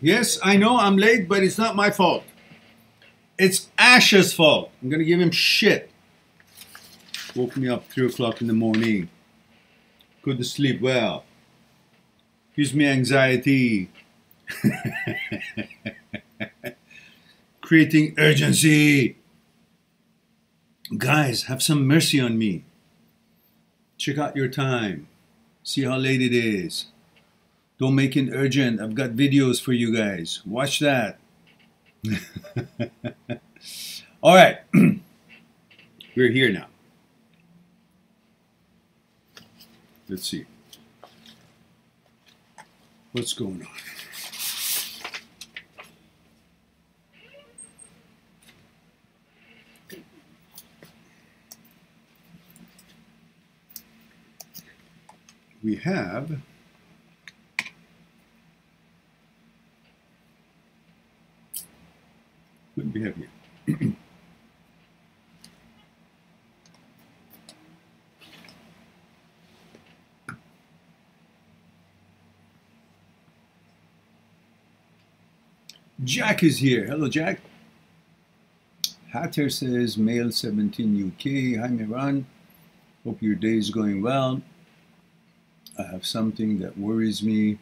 Yes, I know I'm late, but it's not my fault. It's Ash's fault. I'm going to give him shit. Woke me up 3 o'clock in the morning. Couldn't sleep well. Gives me anxiety. Creating urgency. Guys, have some mercy on me. Check out your time. See how late it is. Don't make it urgent. I've got videos for you guys. Watch that. All right. We're here now. Let's see. What's going on? We have what do we have here? Jack is here. Hello, Jack. Hatter says, male 17 UK. Hi, Mehran. Hope your day is going well. I have something that worries me,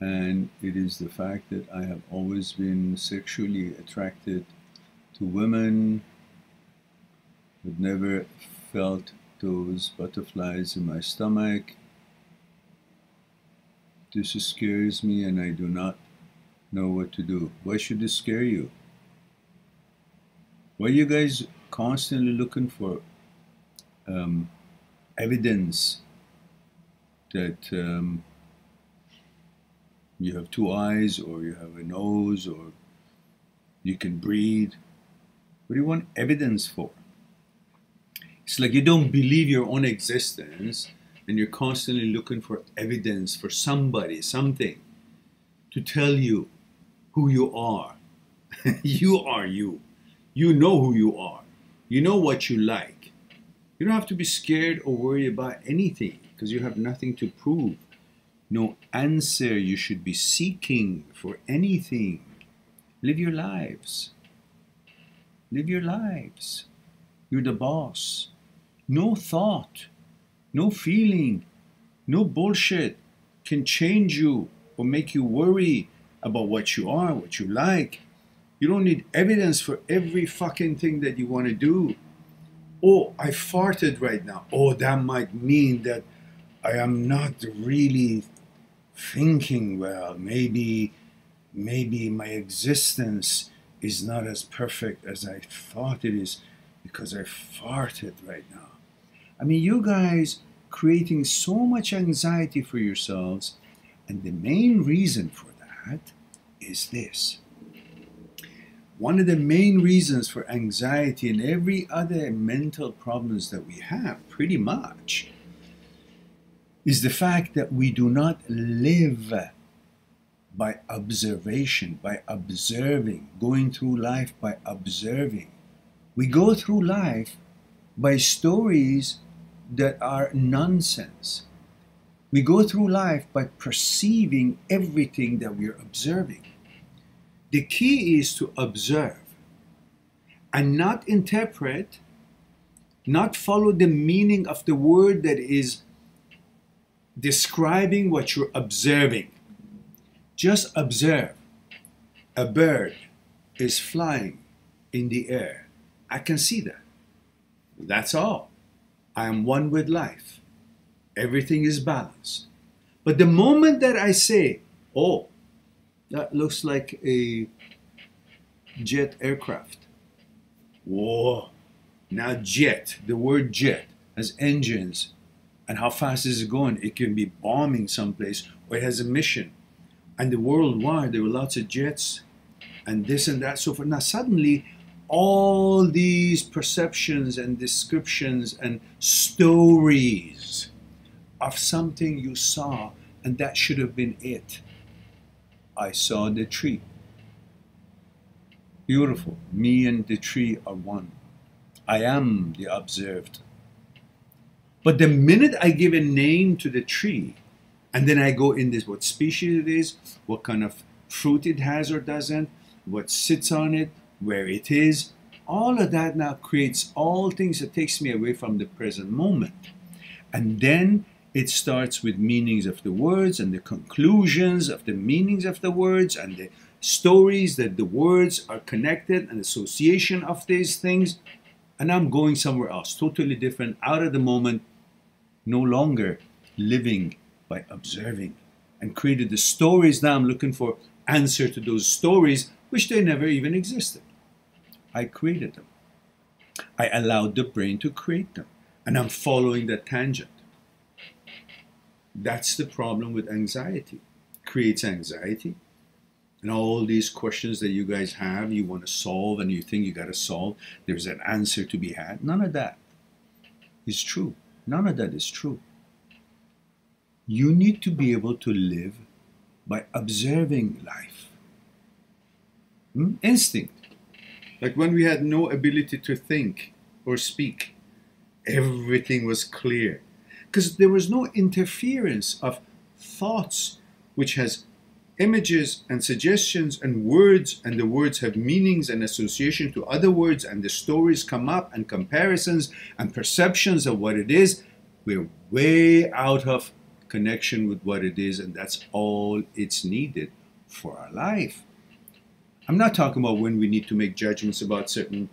and it is the fact that I have always been sexually attracted to women, but never felt those butterflies in my stomach. This scares me, and I do not know what to do. Why should this scare you? Why are you guys constantly looking for evidence that you have 2 eyes, or you have a nose, or you can breathe? What do you want evidence for? It's like you don't believe your own existence, and you're constantly looking for evidence for somebody, something, to tell you who you are. You are you. You know who you are. You know what you like. You don't have to be scared or worry about anything, because you have nothing to prove. No answer you should be seeking for anything. Live your lives. Live your lives. You're the boss. No thought, no feeling, no bullshit can change you or make you worry about what you are, what you like. You don't need evidence for every fucking thing that you want to do. Oh, I farted right now. Oh, that might mean that I am not really thinking well. Maybe my existence is not as perfect as I thought it is because I farted right now. I mean, you guys creating so much anxiety for yourselves, and the main reason for that is this. One of the main reasons for anxiety and every other mental problems that we have, pretty much, is the fact that we do not live by observation, by observing, going through life by observing. We go through life by stories that are nonsense. We go through life by perceiving everything that we are observing. The key is to observe and not interpret, not follow the meaning of the word that is describing what you're observing. Just observe. A bird is flying in the air. I can see that. That's all. I am one with life. Everything is balanced. But the moment that I say, oh, that looks like a jet aircraft. Whoa. Now jet, the word jet has engines. And how fast is it going? It can be bombing someplace, or it has a mission. And the worldwide, there were lots of jets and this and that, so forth. Now suddenly, all these perceptions and descriptions and stories of something you saw, and that should have been it. I saw the tree. Beautiful. Me and the tree are one. I am the observed. But the minute I give a name to the tree, And then I go in this, what species it is, what kind of fruit it has or doesn't, what sits on it, where it is. All of that now creates all things that takes me away from the present moment. And then it starts with meanings of the words and the conclusions of the meanings of the words and the stories that the words are connected and association of these things. And I'm going somewhere else, totally different, out of the moment, no longer living by observing, and created the stories. Now I'm looking for answer to those stories, which they never even existed. I created them. I allowed the brain to create them, and I'm following that tangent. That's the problem with anxiety. Creates anxiety, and all these questions that you guys have, you want to solve, and you think you got to solve. There's an answer to be had. None of that is true. None of that is true. You need to be able to live by observing life. Instinct. Like when we had no ability to think or speak, everything was clear. Because there was no interference of thoughts, which has images and suggestions and the words have meanings and association to other words, and the stories come up and comparisons and perceptions of what it is. We're way out of connection with what it is, and that's all it's needed for our life. I'm not talking about when we need to make judgments about certain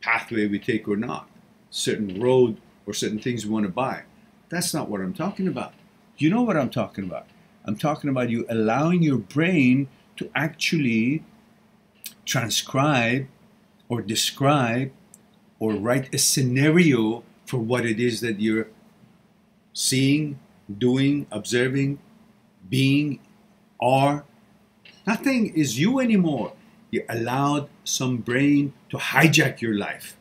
pathway we take or not, certain road or certain things we want to buy. That's not what I'm talking about. You know what I'm talking about. I'm talking about you allowing your brain to actually transcribe or describe or write a scenario for what it is that you're seeing, doing, observing, being, are. Nothing is you anymore. You allowed some brain to hijack your life.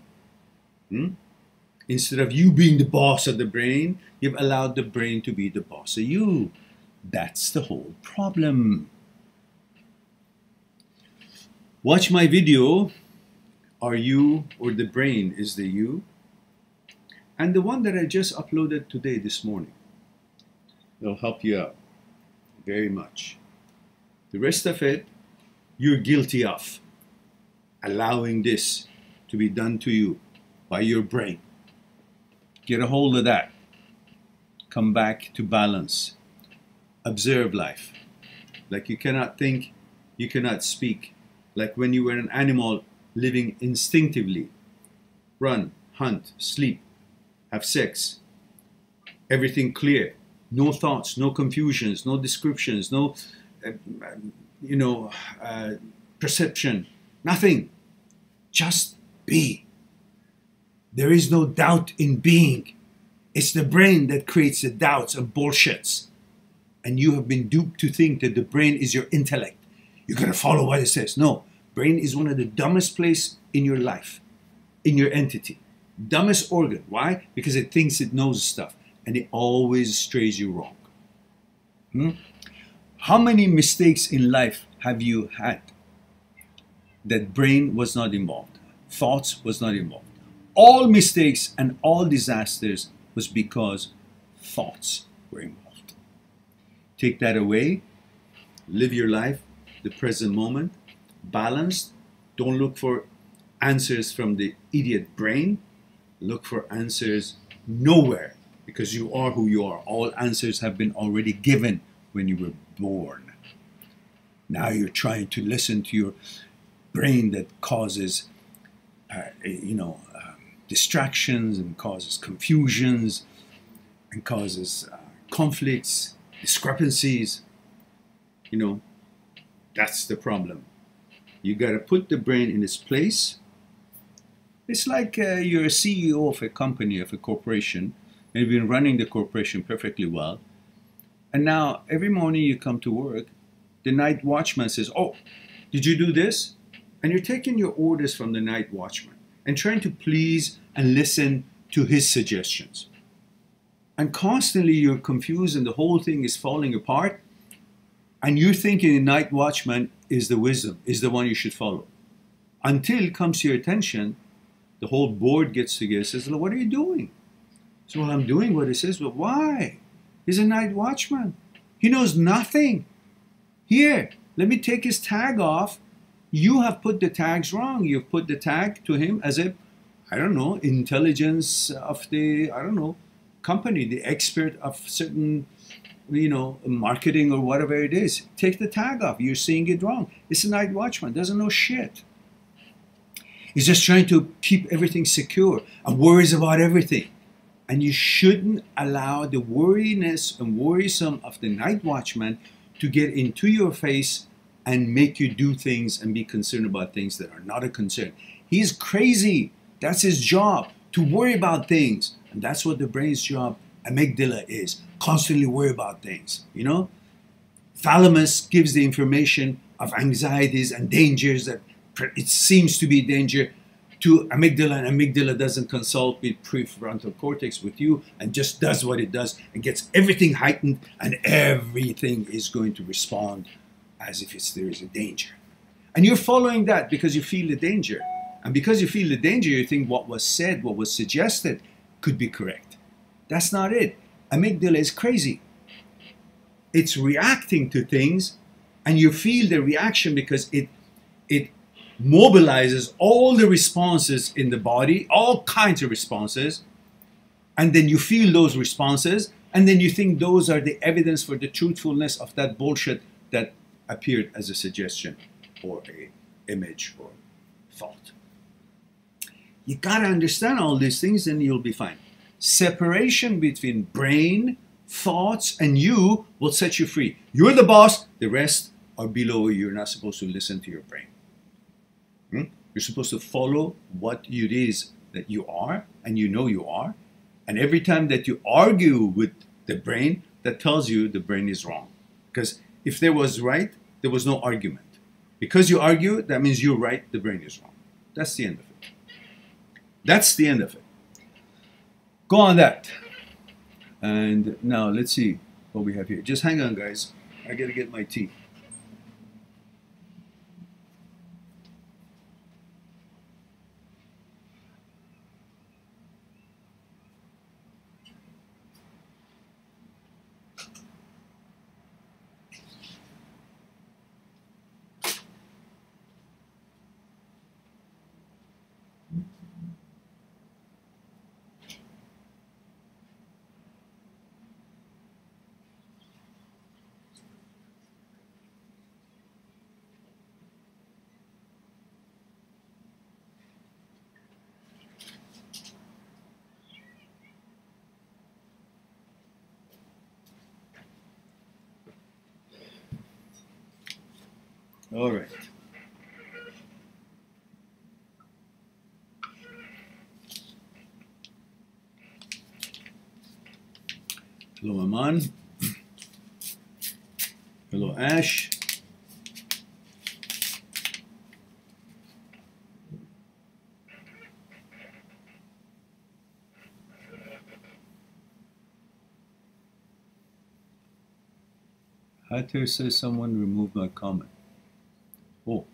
Instead of you being the boss of the brain, you've allowed the brain to be the boss of you. That's the whole problem. Watch my video, Are You or the Brain is the You? And the one that I just uploaded today, this morning. It'll help you out very much. The rest of it, you're guilty of allowing this to be done to you by your brain. Get a hold of that. Come back to balance. Observe life. Like you cannot think, you cannot speak. Like when you were an animal living instinctively. Run, hunt, sleep, have sex. Everything clear. No thoughts, no confusions, no descriptions, no... perception, nothing. Just be. There is no doubt in being. It's the brain that creates the doubts and bullshits. And you have been duped to think that the brain is your intellect. You're going to follow what it says. No, brain is one of the dumbest places in your life, in your entity. Dumbest organ. Why? Because it thinks it knows stuff. And it always strays you wrong. How many mistakes in life have you had that brain was not involved, thoughts was not involved? All mistakes and all disasters was because thoughts were involved. Take that away, live your life, the present moment, balanced. Don't look for answers from the idiot brain. Look for answers nowhere, because you are who you are. All answers have been already given when you were born. Now you're trying to listen to your brain that causes, distractions and causes confusions and causes conflicts, discrepancies. You know, that's the problem. You got to put the brain in its place. It's like you're a CEO of a company, of a corporation, and you've been running the corporation perfectly well. And now, every morning you come to work, the night watchman says, oh, did you do this? And you're taking your orders from the night watchman and trying to please and listen to his suggestions. And constantly you're confused and the whole thing is falling apart. And you're thinking the night watchman is the wisdom, is the one you should follow. Until it comes to your attention, the whole board gets together and says, well, what are you doing? So, well, I'm doing what it says, but why? He's a night watchman. He knows nothing. Here, let me take his tag off. You have put the tags wrong. You've put the tag to him as a, I don't know, intelligence of the, I don't know, company, the expert of certain, you know, marketing or whatever it is. Take the tag off. You're seeing it wrong. It's a night watchman. Doesn't know shit. He's just trying to keep everything secure and worries about everything. And you shouldn't allow the worriness and worrisome of the night watchman to get into your face and make you do things and be concerned about things that are not a concern. He's crazy. That's his job, to worry about things. And that's what the brain's job, amygdala, is. Constantly worry about things, you know? Thalamus gives the information of anxieties and dangers that it seems to be danger to amygdala, and amygdala doesn't consult with prefrontal cortex with you and just does what it does and gets everything heightened, and everything is going to respond as if there is a danger. And you're following that because you feel the danger. And because you feel the danger, you think what was said, what was suggested could be correct. That's not it. Amygdala is crazy. It's reacting to things, and you feel the reaction because it mobilizes all the responses in the body, all kinds of responses, and then you feel those responses, and then you think those are the evidence for the truthfulness of that bullshit that appeared as a suggestion or an image or thought. You gotta understand all these things, and you'll be fine. Separation between brain, thoughts, and you will set you free. You're the boss, the rest are below you. You're not supposed to listen to your brain. You're supposed to follow what it is that you are, and you know you are. And every time that you argue with the brain, that tells you the brain is wrong. Because if there was right, there was no argument. Because you argue, that means you're right, the brain is wrong. That's the end of it. That's the end of it. Go on that. And now let's see what we have here. Just hang on, guys. I gotta get my tea. All right. Hello, Aman. Hello, Ash. Hatter says someone removed my comment. Oh,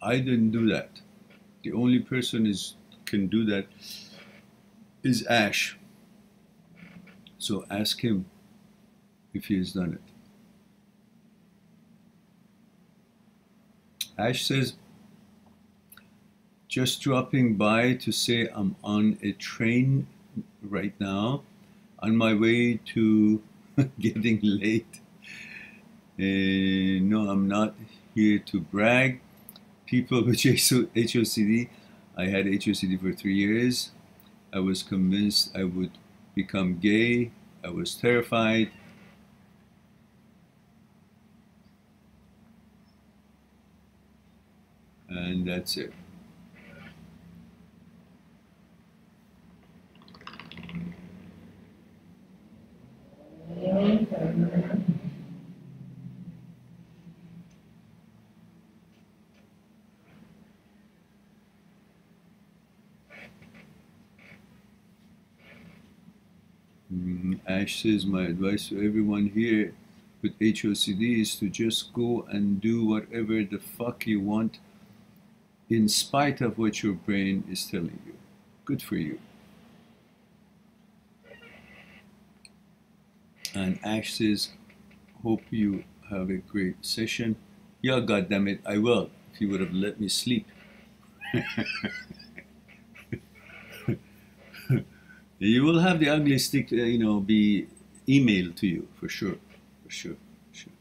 I didn't do that. The only person can do that is Ash. So ask him if he has done it. Ash says, just dropping by to say I'm on a train right now, on my way to getting late. No, I'm not here to brag. People with HOCD, I had HOCD for 3 years. I was convinced I would become gay. I was terrified. And that's it. Ash says, my advice to everyone here with HOCD is to just go and do whatever the fuck you want in spite of what your brain is telling you. Good for you. And Ash says, hope you have a great session. Yeah, goddammit, I will, if you would have let me sleep. You will have the ugly stick, you know, be emailed to you, for sure, for sure, for sure.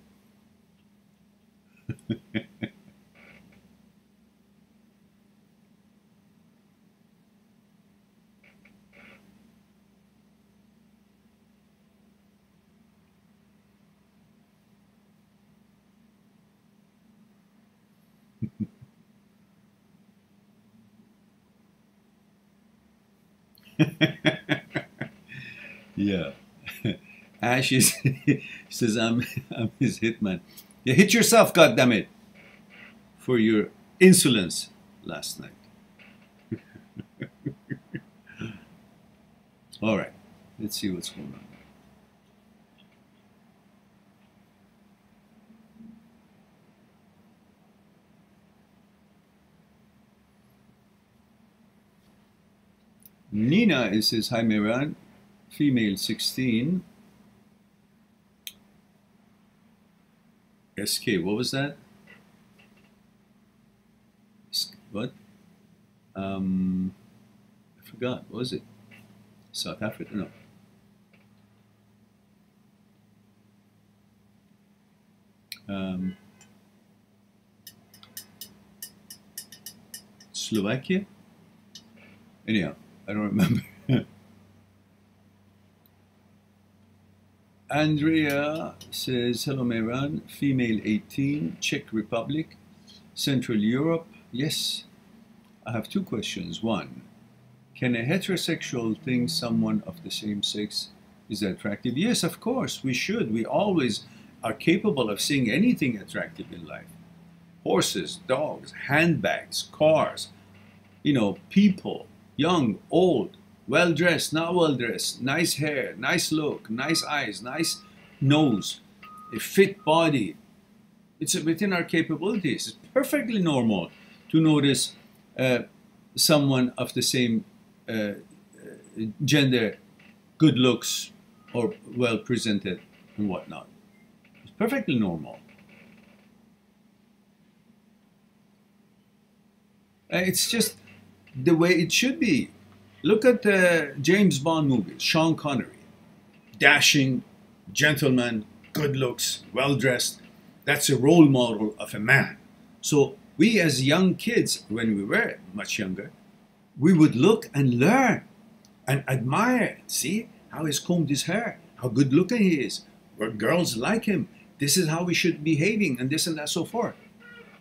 Yeah. Ash is, says, I'm his hitman. Yeah, hit yourself, goddammit, for your insolence last night. All right, let's see what's going on. Nina says, hi Mehran, female 16. SK, what was that? What? I forgot, what was it? South Africa, no. Slovakia? Anyhow. I don't remember. Andrea says, hello Mehran, female 18, Czech Republic, Central Europe. Yes, I have two questions. One, can a heterosexual think someone of the same sex is attractive? Yes, of course, we should. We always are capable of seeing anything attractive in life. Horses, dogs, handbags, cars, you know, people. Young, old, well-dressed, not well-dressed, nice hair, nice look, nice eyes, nice nose, a fit body. It's within our capabilities. It's perfectly normal to notice someone of the same gender, good looks, or well-presented and whatnot. It's perfectly normal. It's just the way it should be. Look at the James Bond movies, Sean Connery. Dashing, gentleman, good looks, well-dressed. That's a role model of a man. So we as young kids, when we were much younger, we would look and learn and admire. See how he's combed his hair, how good looking he is, where girls like him. This is how we should be behaving and this and that so forth.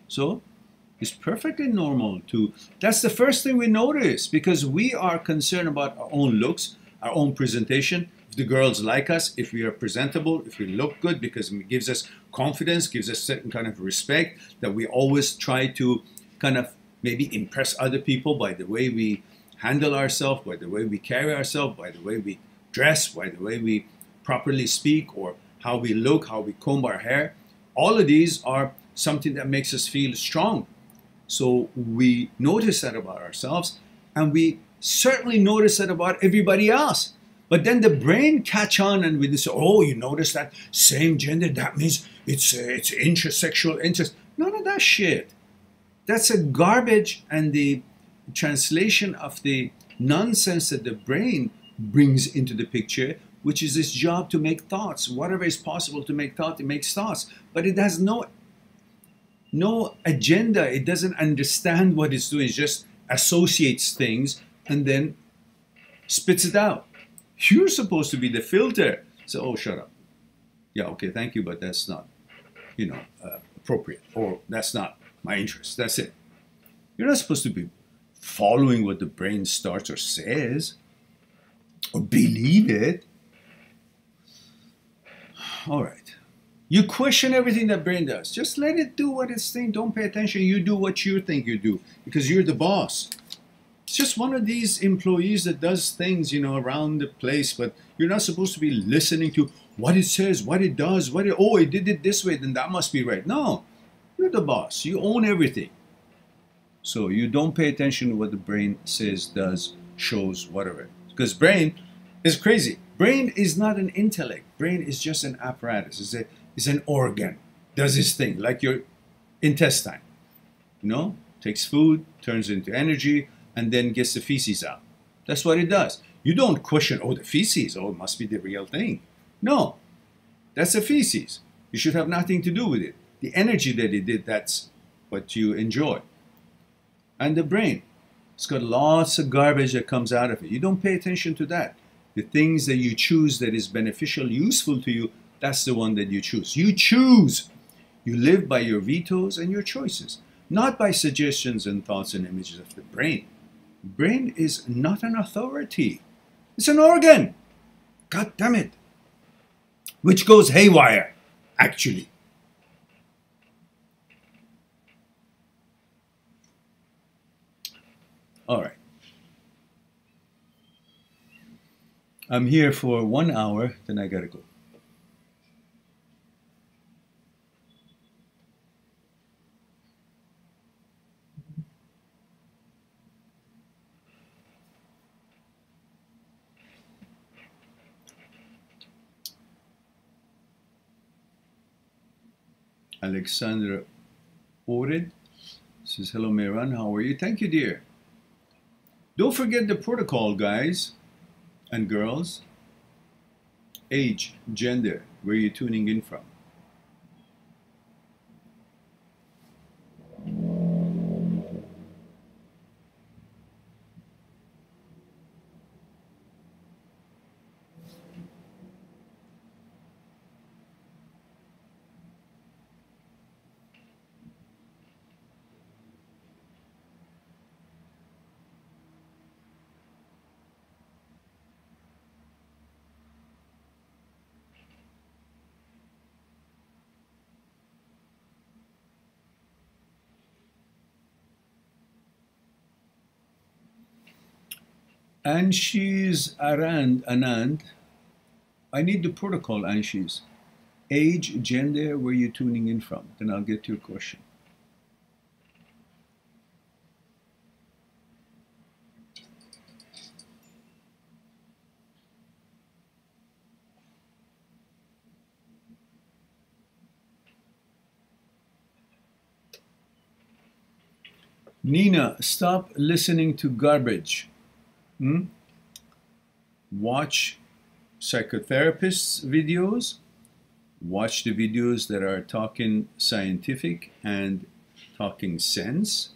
So it's perfectly normal to, that's the first thing we notice because we are concerned about our own looks, our own presentation, if the girls like us, if we are presentable, if we look good because it gives us confidence, gives us certain kind of respect that we always try to kind of maybe impress other people by the way we handle ourselves, by the way we carry ourselves, by the way we dress, by the way we properly speak or how we look, how we comb our hair. All of these are something that makes us feel strong. So we notice that about ourselves, and we certainly notice that about everybody else. But then the brain catch on and we say, oh, you notice that same gender, that means it's intersexual interest. None of that shit. That's a garbage and the translation of the nonsense that the brain brings into the picture, which is its job to make thoughts. Whatever is possible to make thought, it makes thoughts. But it has no agenda. It doesn't understand what it's doing. It just associates things and then spits it out. You're supposed to be the filter. So, oh, shut up. Yeah, okay, thank you, but that's not, you know, appropriate, or that's not my interest. That's it. You're not supposed to be following what the brain starts or says or believe it. All right. You question everything that brain does. Just let it do what it's thinking. Don't pay attention. You do what you think you do because you're the boss. It's just one of these employees that does things, you know, around the place, but you're not supposed to be listening to what it says, what it does, what it, oh, it did it this way, then that must be right. No, you're the boss. You own everything. So you don't pay attention to what the brain says, does, shows, whatever. Because brain is crazy. Brain is not an intellect. Brain is just an apparatus. It's a is an organ, does this thing, like your intestine, you know, takes food, turns into energy, and then gets the feces out. That's what it does. You don't question, oh, the feces, oh, it must be the real thing. No, that's the feces. You should have nothing to do with it. The energy that it did, that's what you enjoy. And the brain, it's got lots of garbage that comes out of it. You don't pay attention to that. The things that you choose that is beneficial, useful to you, that's the one that you choose. You choose. You live by your vetoes and your choices, not by suggestions and thoughts and images of the brain. The brain is not an authority. It's an organ. God damn it. Which goes haywire, actually. All right. I'm here for 1 hour, then I gotta go. Alexandra Ored says, hello, Mehran, how are you? Thank you, dear. Don't forget the protocol, guys and girls. Age, gender, where you're tuning in from. Anshis Anand, I need the protocol, Anshis. Age, gender, where you're tuning in from. Then I'll get to your question. Nina, stop listening to garbage. Hmm? Watch psychotherapists' videos, watch the videos that are talking scientific and talking sense,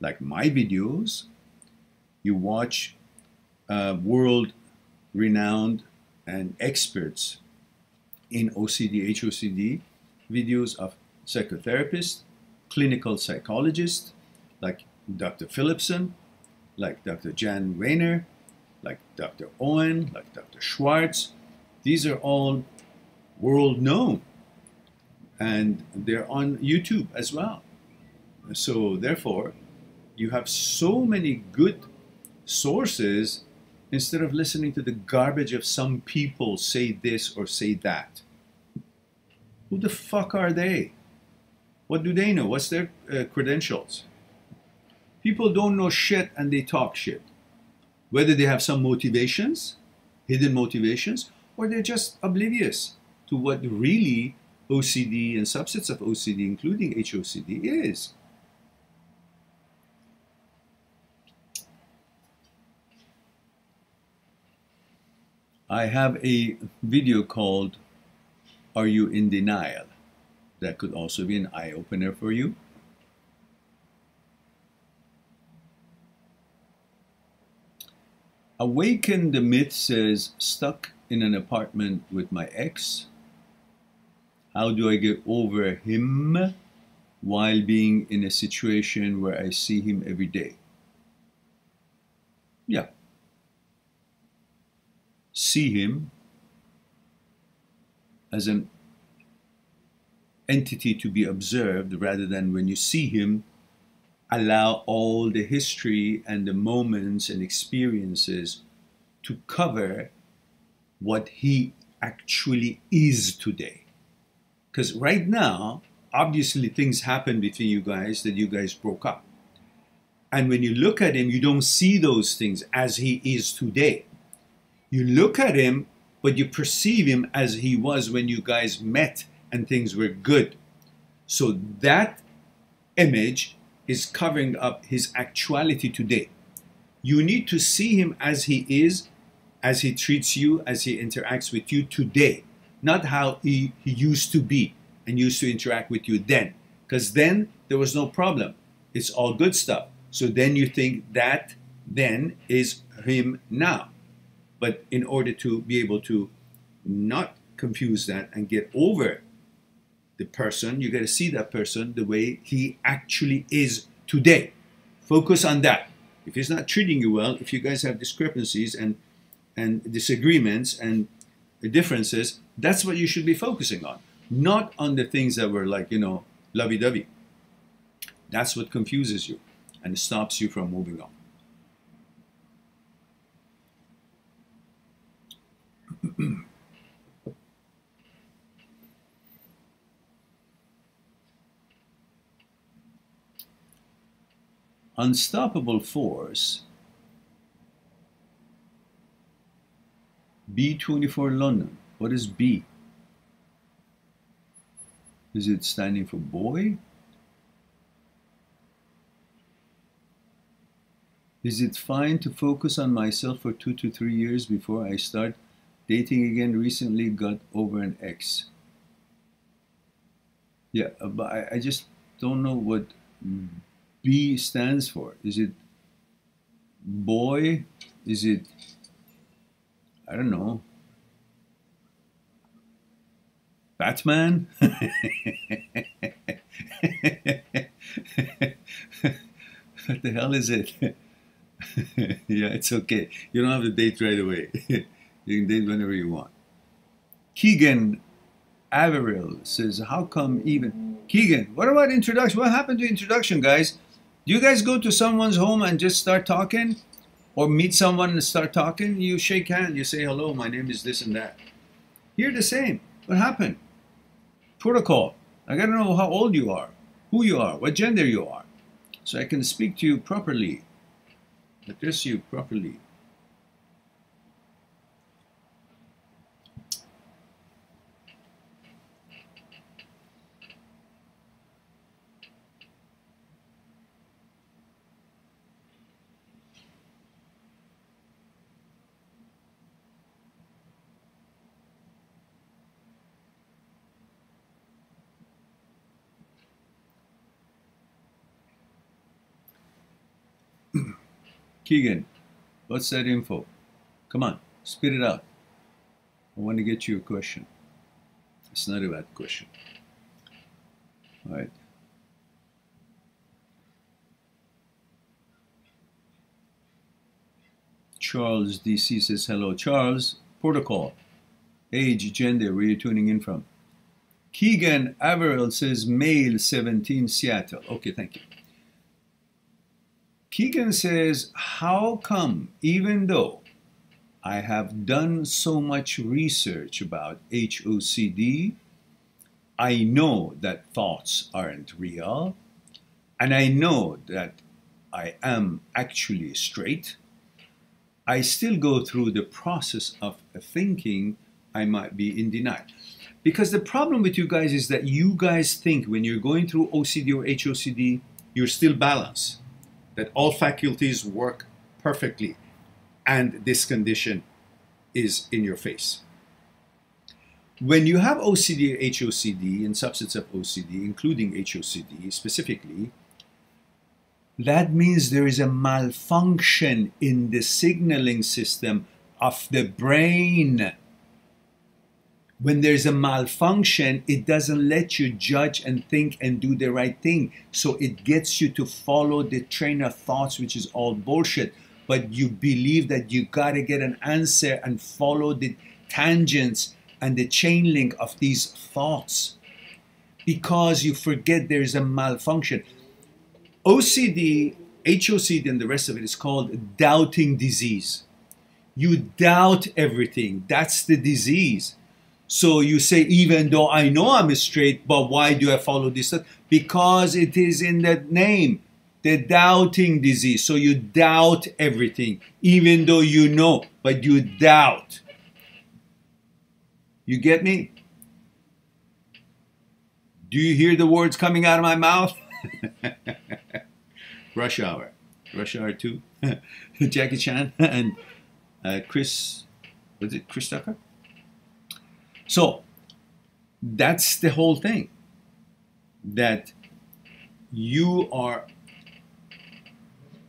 like my videos. You watch world-renowned and experts in OCD, HOCD videos of psychotherapists, clinical psychologists, like Dr. Phillipson, like Dr. Jan Rayner, like Dr. Owen, like Dr. Schwartz. These are all world-known, and they're on YouTube as well. So therefore, you have so many good sources instead of listening to the garbage of some people say this or say that. Who the fuck are they? What do they know? What's their credentials? People don't know shit and they talk shit. Whether they have some motivations, hidden motivations, or they're just oblivious to what really OCD and subsets of OCD, including HOCD, is. I have a video called, Are You in Denial? That could also be an eye-opener for you. Awaken the Myth says, stuck in an apartment with my ex. How do I get over him while being in a situation where I see him every day? Yeah. See him as an entity to be observed rather than when you see him, allow all the history and the moments and experiences to cover what he actually is today. Because right now, obviously things happened between you guys that you guys broke up. And when you look at him, you don't see those things as he is today. You look at him, but you perceive him as he was when you guys met and things were good. So that image is covering up his actuality today. You need to see him as he is, as he treats you, as he interacts with you today, not how he used to be and used to interact with you then, because then there was no problem. It's all good stuff. So then you think that then is him now. But in order to be able to not confuse that and get over the person, you got to see that person the way he actually is today. Focus on that. If he's not treating you well, if you guys have discrepancies and disagreements and differences, that's what you should be focusing on, not on the things that were like, you know, lovey-dovey. That's what confuses you and stops you from moving on. Unstoppable force, B24 London. What is B? Is it standing for boy? Is it fine to focus on myself for 2 to 3 years before I start dating again? Recently got over an ex. Yeah, but I just don't know what B stands for. Is it boy? Is it, I don't know, Batman? What the hell is it? Yeah, it's okay. You don't have to date right away. You can date whenever you want. Keegan Averill says, how come even... Keegan, what about introduction? What happened to introduction, guys? Do you guys go to someone's home and just start talking? Or meet someone and start talking? You shake hands, you say, hello, my name is this and that. You're the same. What happened? Protocol. I gotta know how old you are, who you are, what gender you are, so I can speak to you properly, address you properly. Keegan, what's that info? Come on, spit it out. I want to get you a question. It's not a bad question. All right. Charles DC says, hello. Charles, protocol, age, gender, where are you tuning in from? Keegan Averill says, male, 17, Seattle. Okay, thank you. Keegan says, how come even though I have done so much research about HOCD, I know that thoughts aren't real, and I know that I am actually straight, I still go through the process of thinking I might be in denial? Because the problem with you guys is that you guys think when you're going through OCD or HOCD, you're still balanced, that all faculties work perfectly, and this condition is in your face. When you have OCD or HOCD and subsets of OCD, including HOCD specifically, that means there is a malfunction in the signaling system of the brain. When there's a malfunction, it doesn't let you judge and think and do the right thing. So it gets you to follow the train of thoughts, which is all bullshit. But you believe that you gotta get an answer and follow the tangents and the chain link of these thoughts, because you forget there is a malfunction. OCD, HOCD, and the rest of it is called doubting disease. You doubt everything. That's the disease. So you say, even though I know I'm straight, but why do I follow this? Because it is in that name, the doubting disease. So you doubt everything, even though you know, but you doubt. You get me? Do you hear the words coming out of my mouth? Rush Hour. Rush Hour 2. Jackie Chan and Chris Tucker? So, that's the whole thing. That you are,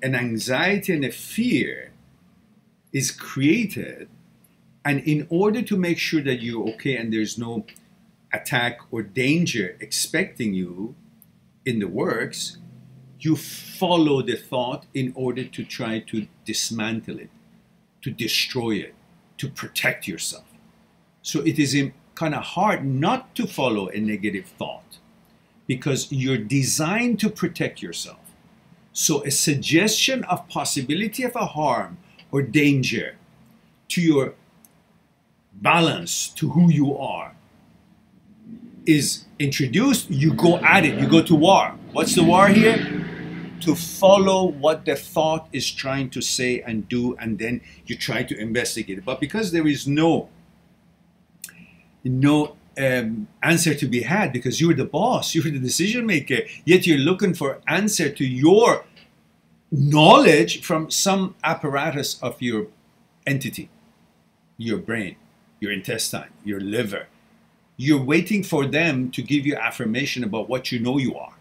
an anxiety and a fear is created, and in order to make sure that you're okay and there's no attack or danger expecting you in the works, you follow the thought in order to try to dismantle it, to destroy it, to protect yourself. So it is kind of hard not to follow a negative thought because you're designed to protect yourself. So a suggestion of possibility of a harm or danger to your balance, to who you are, is introduced, you go at it, you go to war. What's the war here? To follow what the thought is trying to say and do, and then you try to investigate it. But because there is no answer to be had, because you're the boss, you're the decision maker, yet you're looking for answer to your knowledge from some apparatus of your entity, your brain, your intestine, your liver. You're waiting for them to give you affirmation about what you know you are.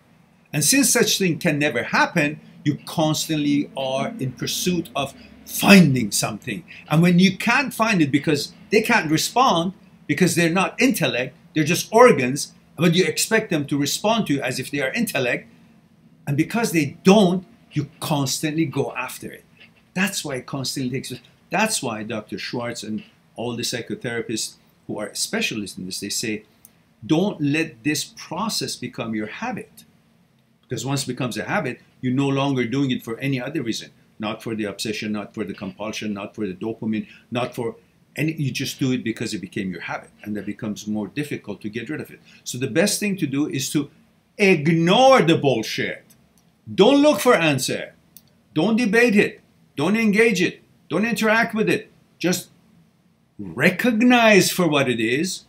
And since such thing can never happen, you constantly are in pursuit of finding something. And when you can't find it because they can't respond, because they're not intellect, they're just organs, but you expect them to respond to you as if they are intellect, and because they don't, you constantly go after it. That's why it constantly takes, that's why Dr. Schwartz and all the psychotherapists who are specialists in this, they say, don't let this process become your habit. Because once it becomes a habit, you're no longer doing it for any other reason. Not for the obsession, not for the compulsion, not for the dopamine, not for... And you just do it because it became your habit, and that becomes more difficult to get rid of it. So the best thing to do is to ignore the bullshit. Don't look for answer. Don't debate it. Don't engage it. Don't interact with it. Just recognize for what it is.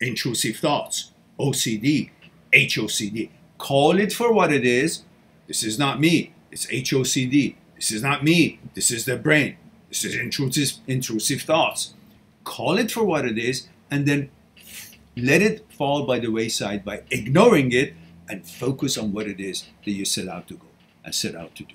Intrusive thoughts, OCD, HOCD. Call it for what it is. This is not me. It's HOCD. This is not me. This is the brain. This is intrusive thoughts. Call it for what it is, and then let it fall by the wayside by ignoring it and focus on what it is that you set out to go and set out to do.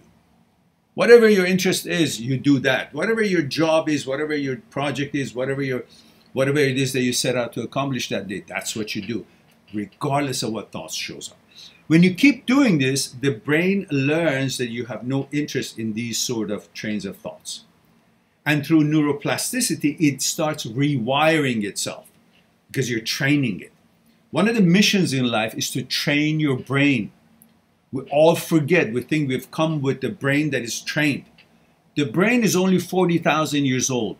Whatever your interest is, you do that. Whatever your job is, whatever your project is, whatever it is that you set out to accomplish that day, that's what you do, regardless of what thoughts shows up. When you keep doing this, the brain learns that you have no interest in these sort of trains of thoughts. And through neuroplasticity, it starts rewiring itself because you're training it. One of the missions in life is to train your brain. We all forget, we think we've come with the brain that is trained. The brain is only 40,000 years old.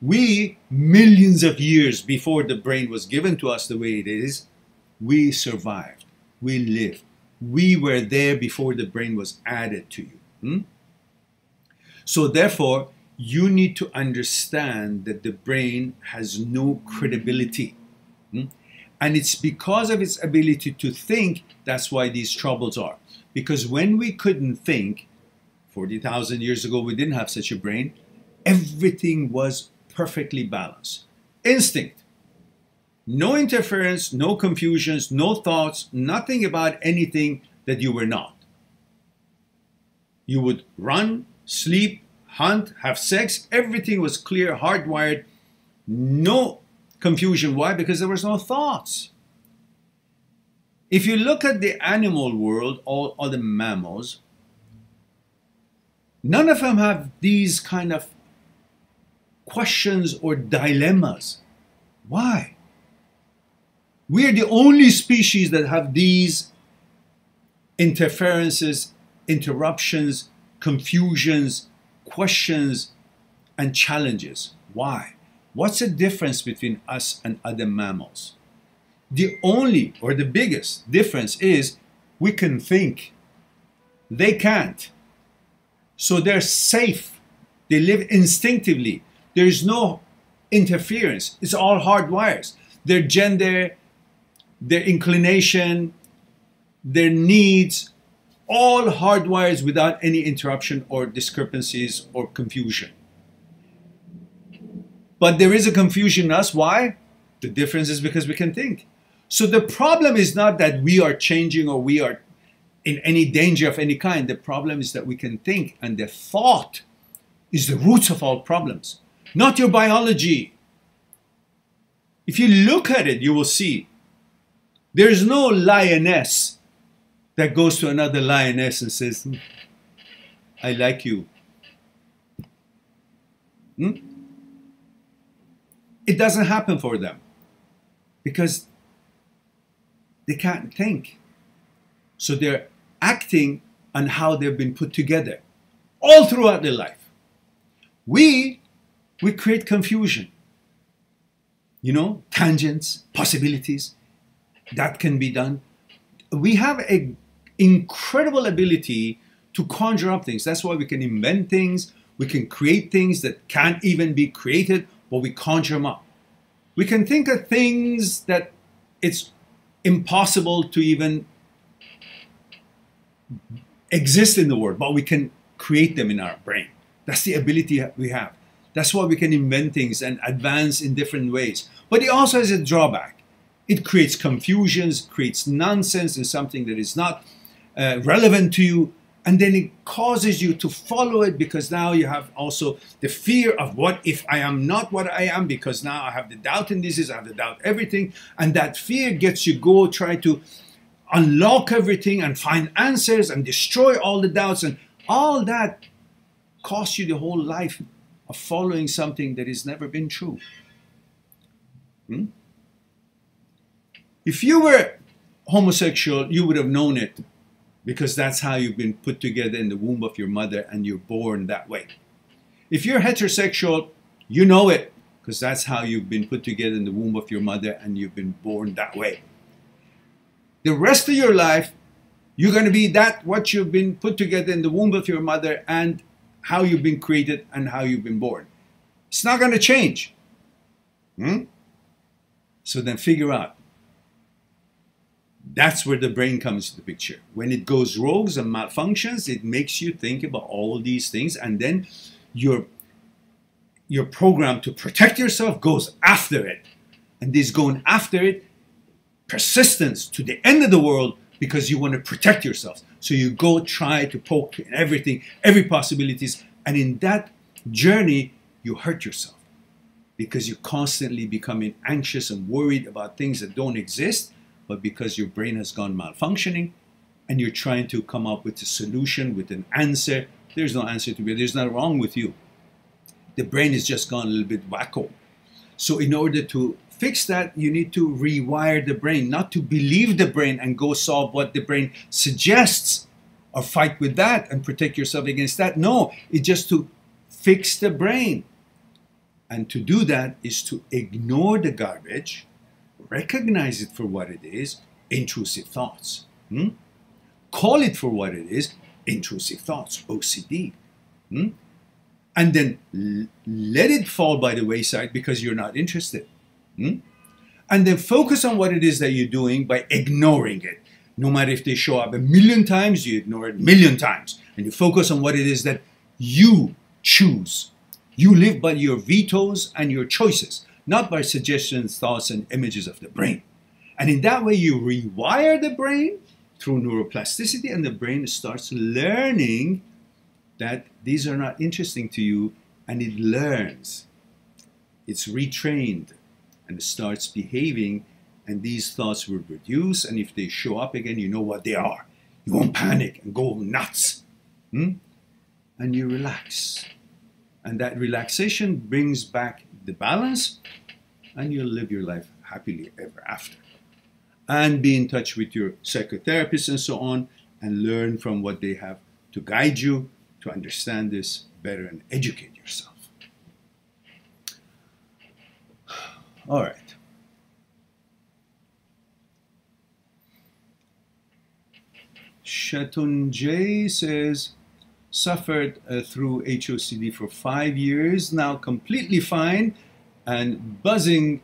We, millions of years before the brain was given to us the way it is, we survived, we lived. We were there before the brain was added to you. So therefore, you need to understand that the brain has no credibility. And it's because of its ability to think, that's why these troubles are. Because when we couldn't think, 40,000 years ago, we didn't have such a brain, everything was perfectly balanced. Instinct. No interference, no confusions, no thoughts, nothing about anything that you were not. You would run, sleep, hunt, have sex, everything was clear, hardwired, no confusion. Why? Because there was no thoughts. If you look at the animal world, all other mammals, none of them have these kind of questions or dilemmas. Why? We're the only species that have these interferences, interruptions, confusions, questions and challenges. Why? What's the difference between us and other mammals? The only or the biggest difference is we can think. They can't. So they're safe. They live instinctively. There is no interference. It's all hard wires. Their gender, their inclination, their needs, all hardwires without any interruption or discrepancies or confusion. But there is a confusion in us. Why? The difference is because we can think. So the problem is not that we are changing or we are in any danger of any kind. The problem is that we can think, and the thought is the root of all problems, not your biology. If you look at it, you will see there is no lioness that goes to another lioness and says, I like you. It doesn't happen for them because they can't think. So they're acting on how they've been put together all throughout their life. We create confusion, you know, tangents, possibilities that can be done. We have an incredible ability to conjure up things. That's why we can invent things. We can create things that can't even be created, but we conjure them up. We can think of things that it's impossible to even exist in the world, but we can create them in our brain. That's the ability we have. That's why we can invent things and advance in different ways. But it also has a drawback. It creates confusions, creates nonsense in something that is not relevant to you. And then it causes you to follow it because now you have also the fear of what if I am not what I am, because now I have the doubt in this, I have the doubt everything. And that fear gets you go try to unlock everything and find answers and destroy all the doubts, and all that cost you the whole life of following something that has never been true. If you were homosexual, you would have known it because that's how you've been put together in the womb of your mother and you're born that way. If you're heterosexual, you know it because that's how you've been put together in the womb of your mother and you've been born that way. The rest of your life, you're going to be that what you've been put together in the womb of your mother and how you've been created and how you've been born. It's not going to change. So then figure out. That's where the brain comes to the picture. When it goes rogue and malfunctions, it makes you think about all these things, and then your program to protect yourself goes after it. And this going after it, persistence to the end of the world, because you want to protect yourself. So you go try to poke in everything, every possibilities, and in that journey, you hurt yourself because you're constantly becoming anxious and worried about things that don't exist, but because your brain has gone malfunctioning and you're trying to come up with a solution, with an answer. There's no answer to it. There's nothing wrong with you. The brain has just gone a little bit wacko. So in order to fix that, you need to rewire the brain, not to believe the brain and go solve what the brain suggests or fight with that and protect yourself against that. No, it's just to fix the brain. And to do that is to ignore the garbage, recognize it for what it is, intrusive thoughts. Call it for what it is, intrusive thoughts, OCD. And then let it fall by the wayside because you're not interested. And then focus on what it is that you're doing by ignoring it. No matter if they show up a million times, you ignore it a million times. And you focus on what it is that you choose. You live by your vetoes and your choices, not by suggestions, thoughts, and images of the brain. And in that way, you rewire the brain through neuroplasticity, and the brain starts learning that these are not interesting to you, and it learns. It's retrained. And it starts behaving, and these thoughts will reduce, and if they show up again, you know what they are. You won't panic and go nuts. And you relax. And that relaxation brings back the balance, and you'll live your life happily ever after. And be in touch with your psychotherapist and so on, and learn from what they have to guide you to understand this better and educate yourself. All right. Shatunjay says, suffered through HOCD for 5 years, now completely fine and buzzing.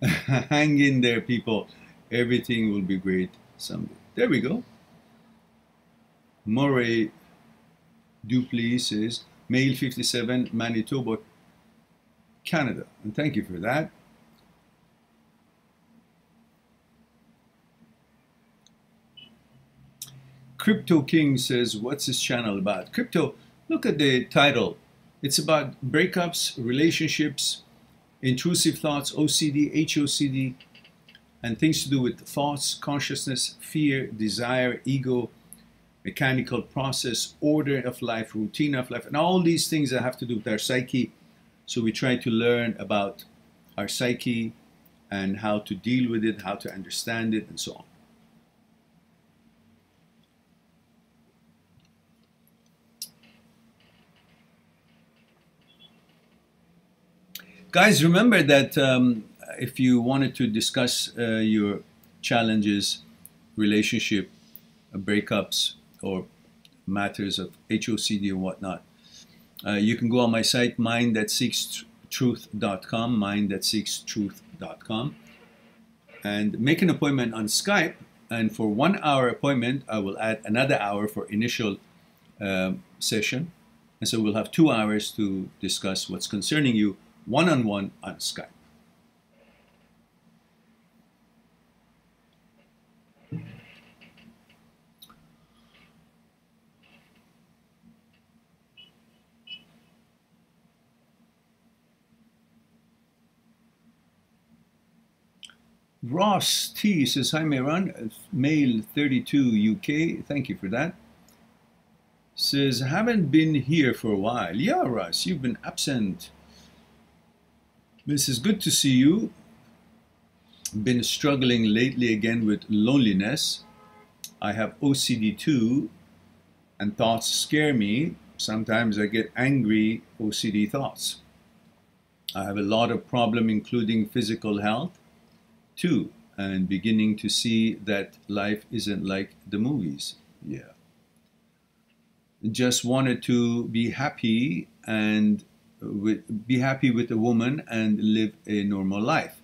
Hang in there, people. Everything will be great someday. There we go. Murray Dupley says, Mail 57, Manitoba, Canada. And thank you for that. Crypto King says, what's this channel about? Crypto, look at the title. It's about breakups, relationships, intrusive thoughts, OCD, HOCD, and things to do with thoughts, consciousness, fear, desire, ego, mechanical process, order of life, routine of life, and all these things that have to do with our psyche. So we try to learn about our psyche and how to deal with it, how to understand it, and so on. Guys, remember that if you wanted to discuss your challenges, relationship, breakups, or matters of HOCD and whatnot, you can go on my site, mindthatseekstruth.com, mindthatseekstruth.com, and make an appointment on Skype. And for 1 hour appointment, I will add another hour for initial session. And so we'll have 2 hours to discuss what's concerning you, one-on-one on Skype. Ross T says, hi Mehran, Mail 32 UK, thank you for that. Says, haven't been here for a while. Yeah, Ross, you've been absent. This is good to see you. Been struggling lately again with loneliness. I have OCD too, and thoughts scare me. Sometimes I get angry OCD thoughts. I have a lot of problem, including physical health too, and beginning to see that life isn't like the movies. Yeah. Just wanted to be happy and be happy with a woman and live a normal life.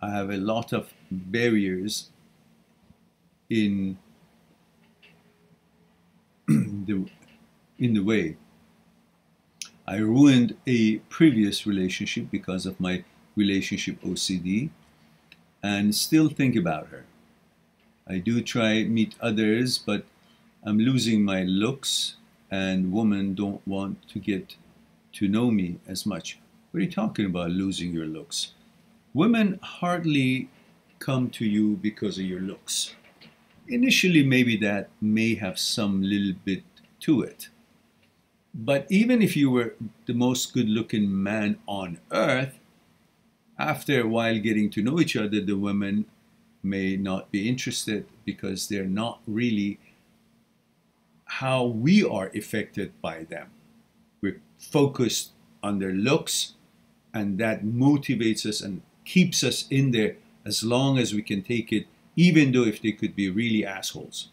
I have a lot of barriers in the way. I ruined a previous relationship because of my relationship OCD and still think about her. I do try meet others, but I'm losing my looks and women don't want to get to know me as much. What are you talking about, losing your looks? Women hardly come to you because of your looks. Initially, maybe that may have some little bit to it. But even if you were the most good-looking man on earth, after a while getting to know each other, the women may not be interested because they're not really how we are affected by them. We're focused on their looks, and that motivates us and keeps us in there as long as we can take it, even though if they could be really assholes,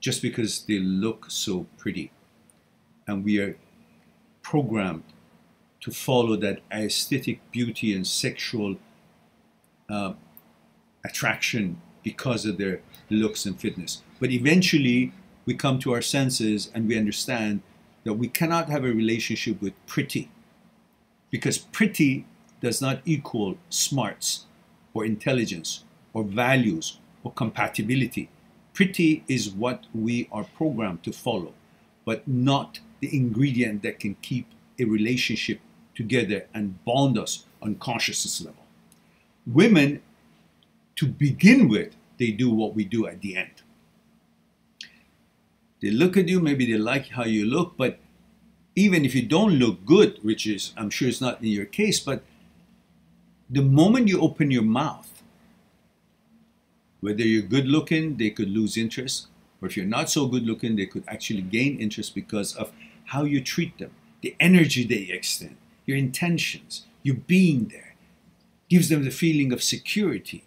just because they look so pretty. And we are programmed to follow that aesthetic beauty and sexual attraction because of their looks and fitness. But eventually, we come to our senses and we understand that we cannot have a relationship with pretty, because pretty does not equal smarts or intelligence or values or compatibility. Pretty is what we are programmed to follow, but not the ingredient that can keep a relationship together and bond us on consciousness level. Women, to begin with, they do what we do at the end. They look at you, maybe they like how you look, but even if you don't look good, which is, I'm sure it's not in your case, but the moment you open your mouth, whether you're good looking, they could lose interest, or if you're not so good looking, they could actually gain interest because of how you treat them, the energy they extend, your intentions, your being there, gives them the feeling of security.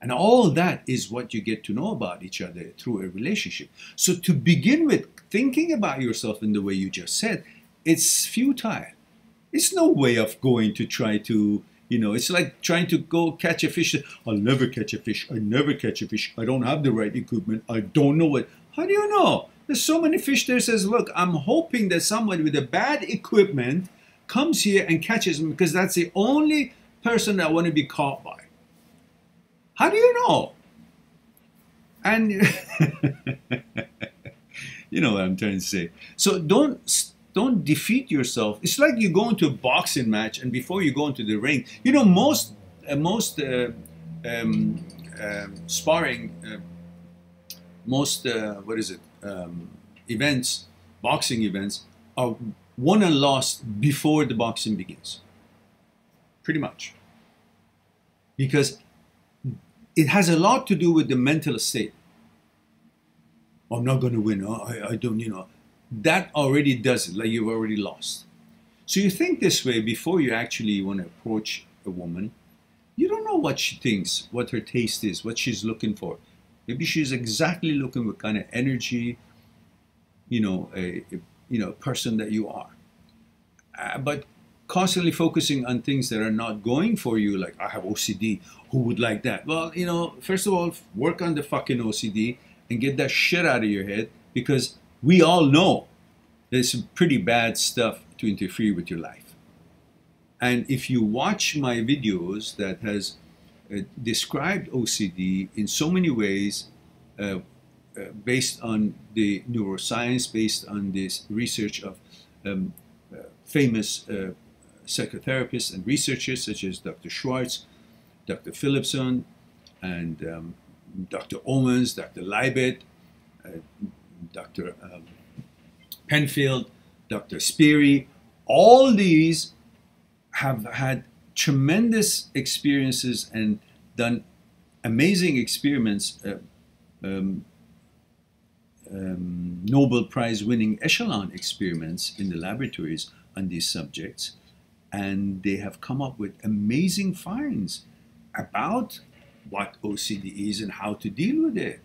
And all that is what you get to know about each other through a relationship. So to begin with, thinking about yourself in the way you just said, it's futile. It's no way of going to try to You know, it's like trying to go catch a fish. I'll never catch a fish. I never catch a fish. I don't have the right equipment. I don't know what. How do you know? There's so many fish there says, look, I'm hoping that someone with a bad equipment comes here and catches them because that's the only person I want to be caught by. How do you know? And you know what I'm trying to say. So don't defeat yourself. It's like you go into a boxing match, and before you go into the ring, you know, boxing events are won and lost before the boxing begins. Pretty much. Because it has a lot to do with the mental state. I'm not going to win. I don't, you know. That already does it, like you've already lost. So you think this way before you actually want to approach a woman. You don't know what she thinks, what her taste is, what she's looking for. Maybe she's exactly looking what kind of energy, you know, a person that you are. But constantly focusing on things that are not going for you, like I have OCD, who would like that? Well, you know, first of all, work on the fucking OCD and get that shit out of your head, because we all know there's some pretty bad stuff to interfere with your life. And if you watch my videos that has described OCD in so many ways, based on the neuroscience, based on this research of famous psychotherapists and researchers such as Dr. Schwartz, Dr. Phillipson, and Dr. Omen, Dr. Libet, Dr. Penfield, Dr. Sperry, all these have had tremendous experiences and done amazing experiments, Nobel Prize winning echelon experiments in the laboratories on these subjects, and they have come up with amazing finds about what OCD is and how to deal with it.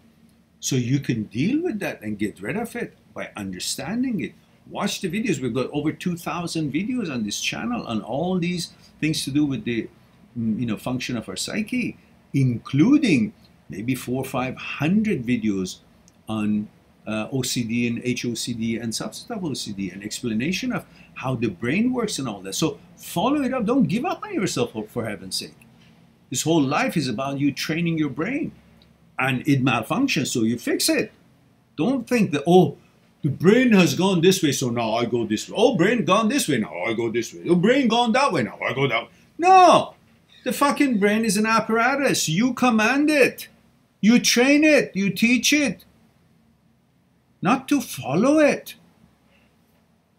So you can deal with that and get rid of it by understanding it. Watch the videos. We've got over 2,000 videos on this channel on all these things to do with the, you know, function of our psyche, including maybe 400 or 500 videos on OCD and HOCD and substantive OCD and explanation of how the brain works and all that. So follow it up. Don't give up on yourself, for heaven's sake. This whole life is about you training your brain, and it malfunctions, so you fix it. Don't think that, oh, the brain has gone this way, so now I go this way. Oh, brain gone this way, now I go this way. The brain gone that way, now I go that way. No! The fucking brain is an apparatus. You command it. You train it. You teach it. Not to follow it.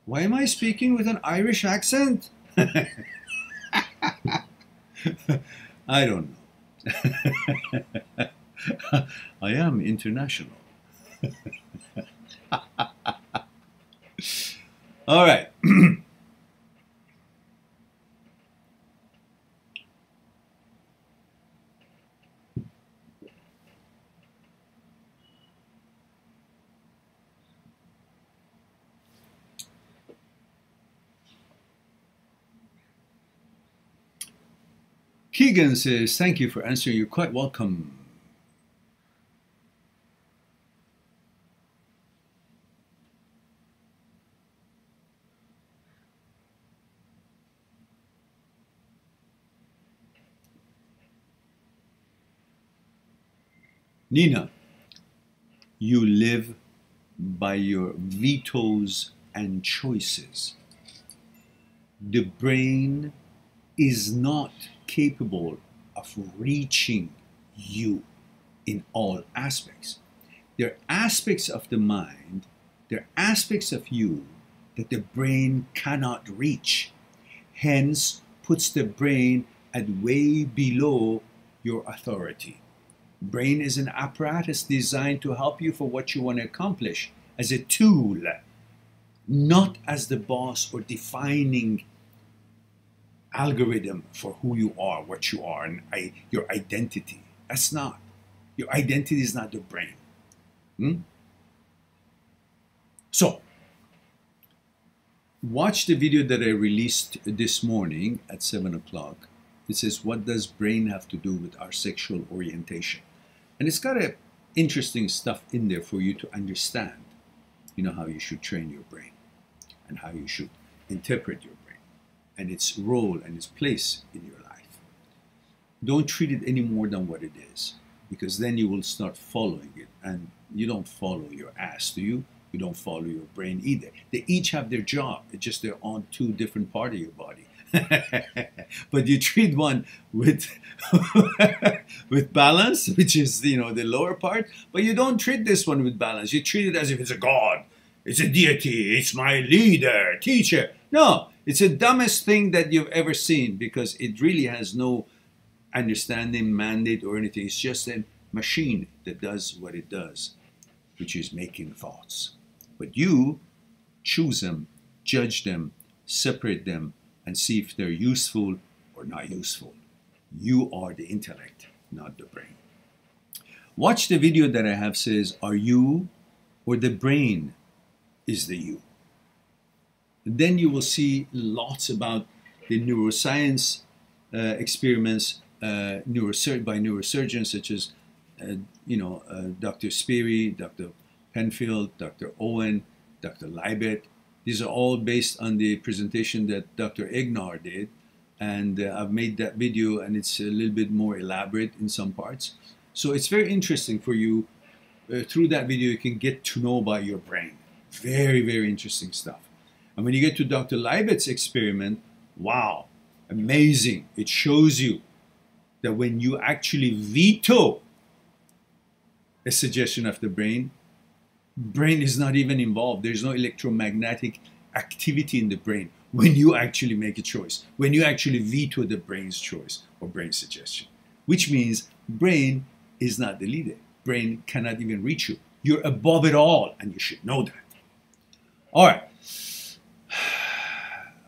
Why am I speaking with an Irish accent? I don't know. I am international. All right. Keegan says, thank you for answering. You're quite welcome. Nina, you live by your vetoes and choices. The brain is not capable of reaching you in all aspects. There are aspects of the mind, there are aspects of you that the brain cannot reach. Hence, puts the brain at way below your authority. Brain is an apparatus designed to help you for what you want to accomplish, as a tool, not as the boss or defining algorithm for who you are, what you are, and your identity. That's not. Your identity is not the brain. So, watch the video that I released this morning at 7 o'clock It says, what does brain have to do with our sexual orientation? And it's got a interesting stuff in there for you to understand, you know, how you should train your brain and how you should interpret your brain and its role and its place in your life. Don't treat it any more than what it is, because then you will start following it, and you don't follow your ass, do you? You don't follow your brain either. They each have their job. It's just they're on two different parts of your body. But you treat one with with balance, which is, you know, the lower part, but you don't treat this one with balance. You treat it as if it's a god, it's a deity, it's my leader, teacher. No, it's the dumbest thing that you've ever seen, because it really has no understanding, mandate, or anything. It's just a machine that does what it does, which is making thoughts. But you choose them, judge them, separate them, and see if they're useful or not useful. You are the intellect, not the brain. Watch the video that I have. Says, are you or the brain is the you? And then you will see lots about the neuroscience experiments by neurosurgeons such as Dr. Sperry, Dr. Penfield, Dr. Owen, Dr. Libet. These are all based on the presentation that Dr. Ignar did, and I've made that video, and it's a little bit more elaborate in some parts. So it's very interesting for you. Through that video, you can get to know about your brain. Very, very interesting stuff. And when you get to Dr. Libet's experiment, wow, amazing. It shows you that when you actually veto a suggestion of the brain, brain is not even involved. There's no electromagnetic activity in the brain when you actually make a choice, when you actually veto the brain's choice or brain suggestion, which means brain is not the leader. Brain cannot even reach you. You're above it all, and you should know that. All right.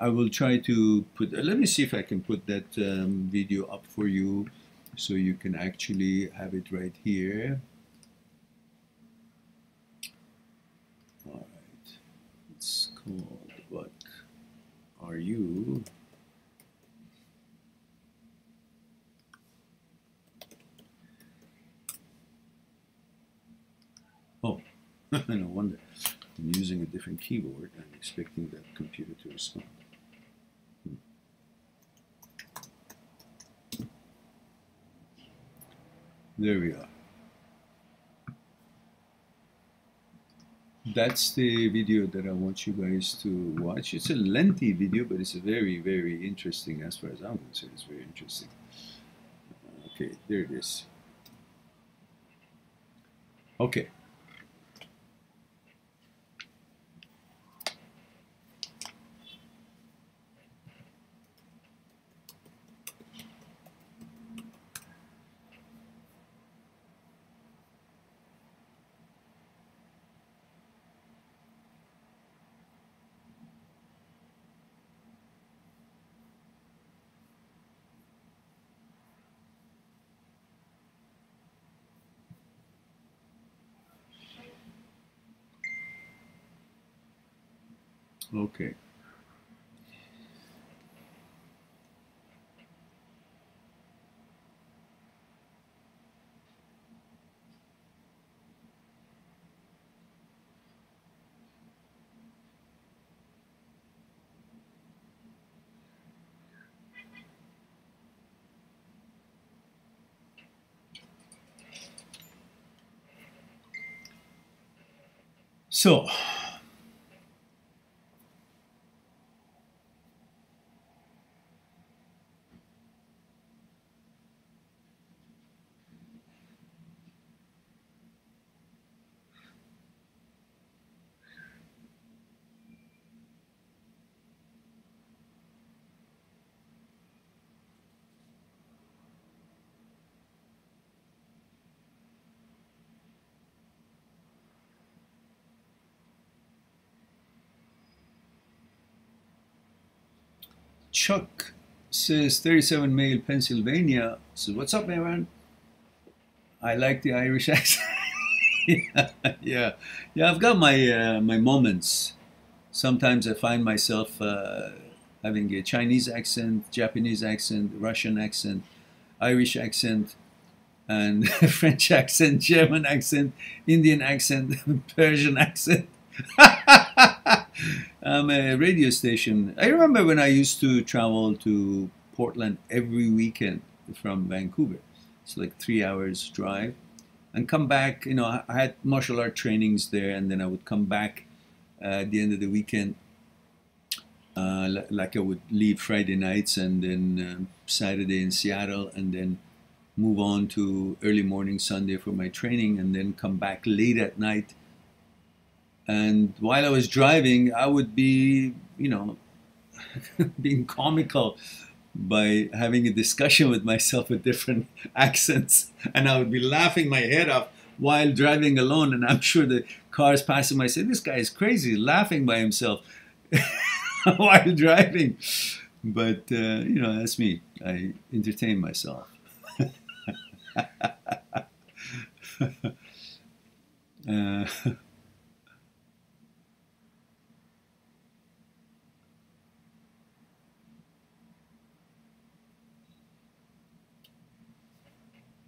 I will try to put, let me see if I can put that video up for you so you can actually have it right here. All right, it's called, what are you? Oh, no wonder. I'm using a different keyboard. I'm expecting that computer to respond. There we are. That's the video that I want you guys to watch. It's a lengthy video, but it's a very, very interesting, as far as I'm concerned. It's very interesting. Okay, there it is. Okay. Okay. So, Chuck says, 37 male, Pennsylvania. Says, what's up, Mehran? I like the Irish accent. yeah. I've got my moments. Sometimes I find myself having a Chinese accent, Japanese accent, Russian accent, Irish accent, and French accent, German accent, Indian accent, Persian accent. I'm a radio station. I remember when I used to travel to Portland every weekend from Vancouver. It's like 3 hours drive. And come back, you know, I had martial art trainings there, and then I would come back at the end of the weekend. Like I would leave Friday nights and then Saturday in Seattle, and then move on to early morning Sunday for my training, and then come back late at night. And while I was driving, I would be, you know, being comical by having a discussion with myself with different accents, and I would be laughing my head off while driving alone, and I'm sure the cars passing by said, this guy is crazy, laughing by himself while driving. But, you know, that's me. I entertain myself.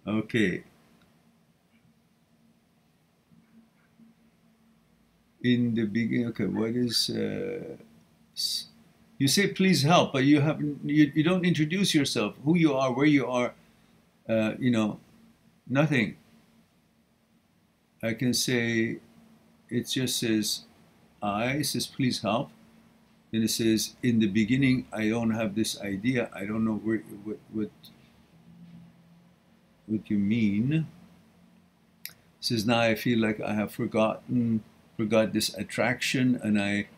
Okay. In the beginning, okay, what is, you say please help, but you haven't, you don't introduce yourself, who you are, where you are, you know, nothing. I can say, it just says, it says please help. Then it says, in the beginning, I don't have this idea, I don't know where, what you mean. It says, now I feel like I have forgot this attraction, and I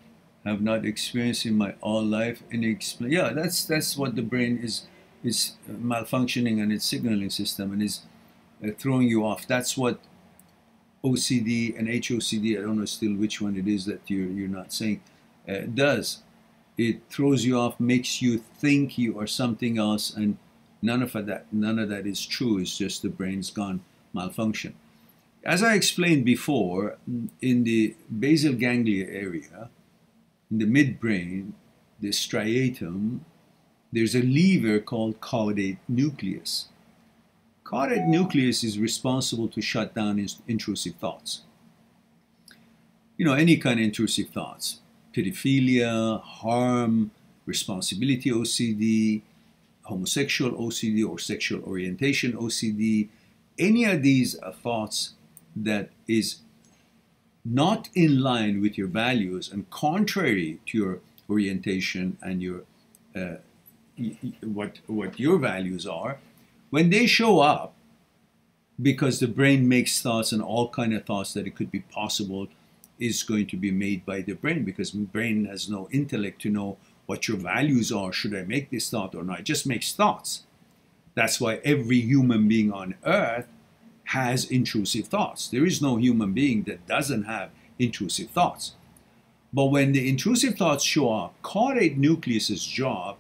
have not experienced in my all life any explain. Yeah, that's what the brain is. It's malfunctioning, and its signaling system, and is throwing you off. That's what OCD and HOCD, I don't know still which one it is that you're not saying, does. It throws you off, makes you think you are something else, and none of that is true. It's just the brain's gone malfunction. As I explained before, in the basal ganglia area, in the midbrain, the striatum, there's a lever called caudate nucleus. Caudate nucleus is responsible to shut down intrusive thoughts. You know, any kind of intrusive thoughts. Pedophilia, harm, responsibility OCD, homosexual OCD or sexual orientation OCD. Any of these are thoughts that is not in line with your values and contrary to your orientation and your what your values are, when they show up, because the brain makes thoughts, and all kind of thoughts that it could be possible is going to be made by the brain, because the brain has no intellect to know what your values are. Should I make this thought or not? It just makes thoughts. That's why every human being on earth has intrusive thoughts. There is no human being that doesn't have intrusive thoughts. But when the intrusive thoughts show up, caudate nucleus's job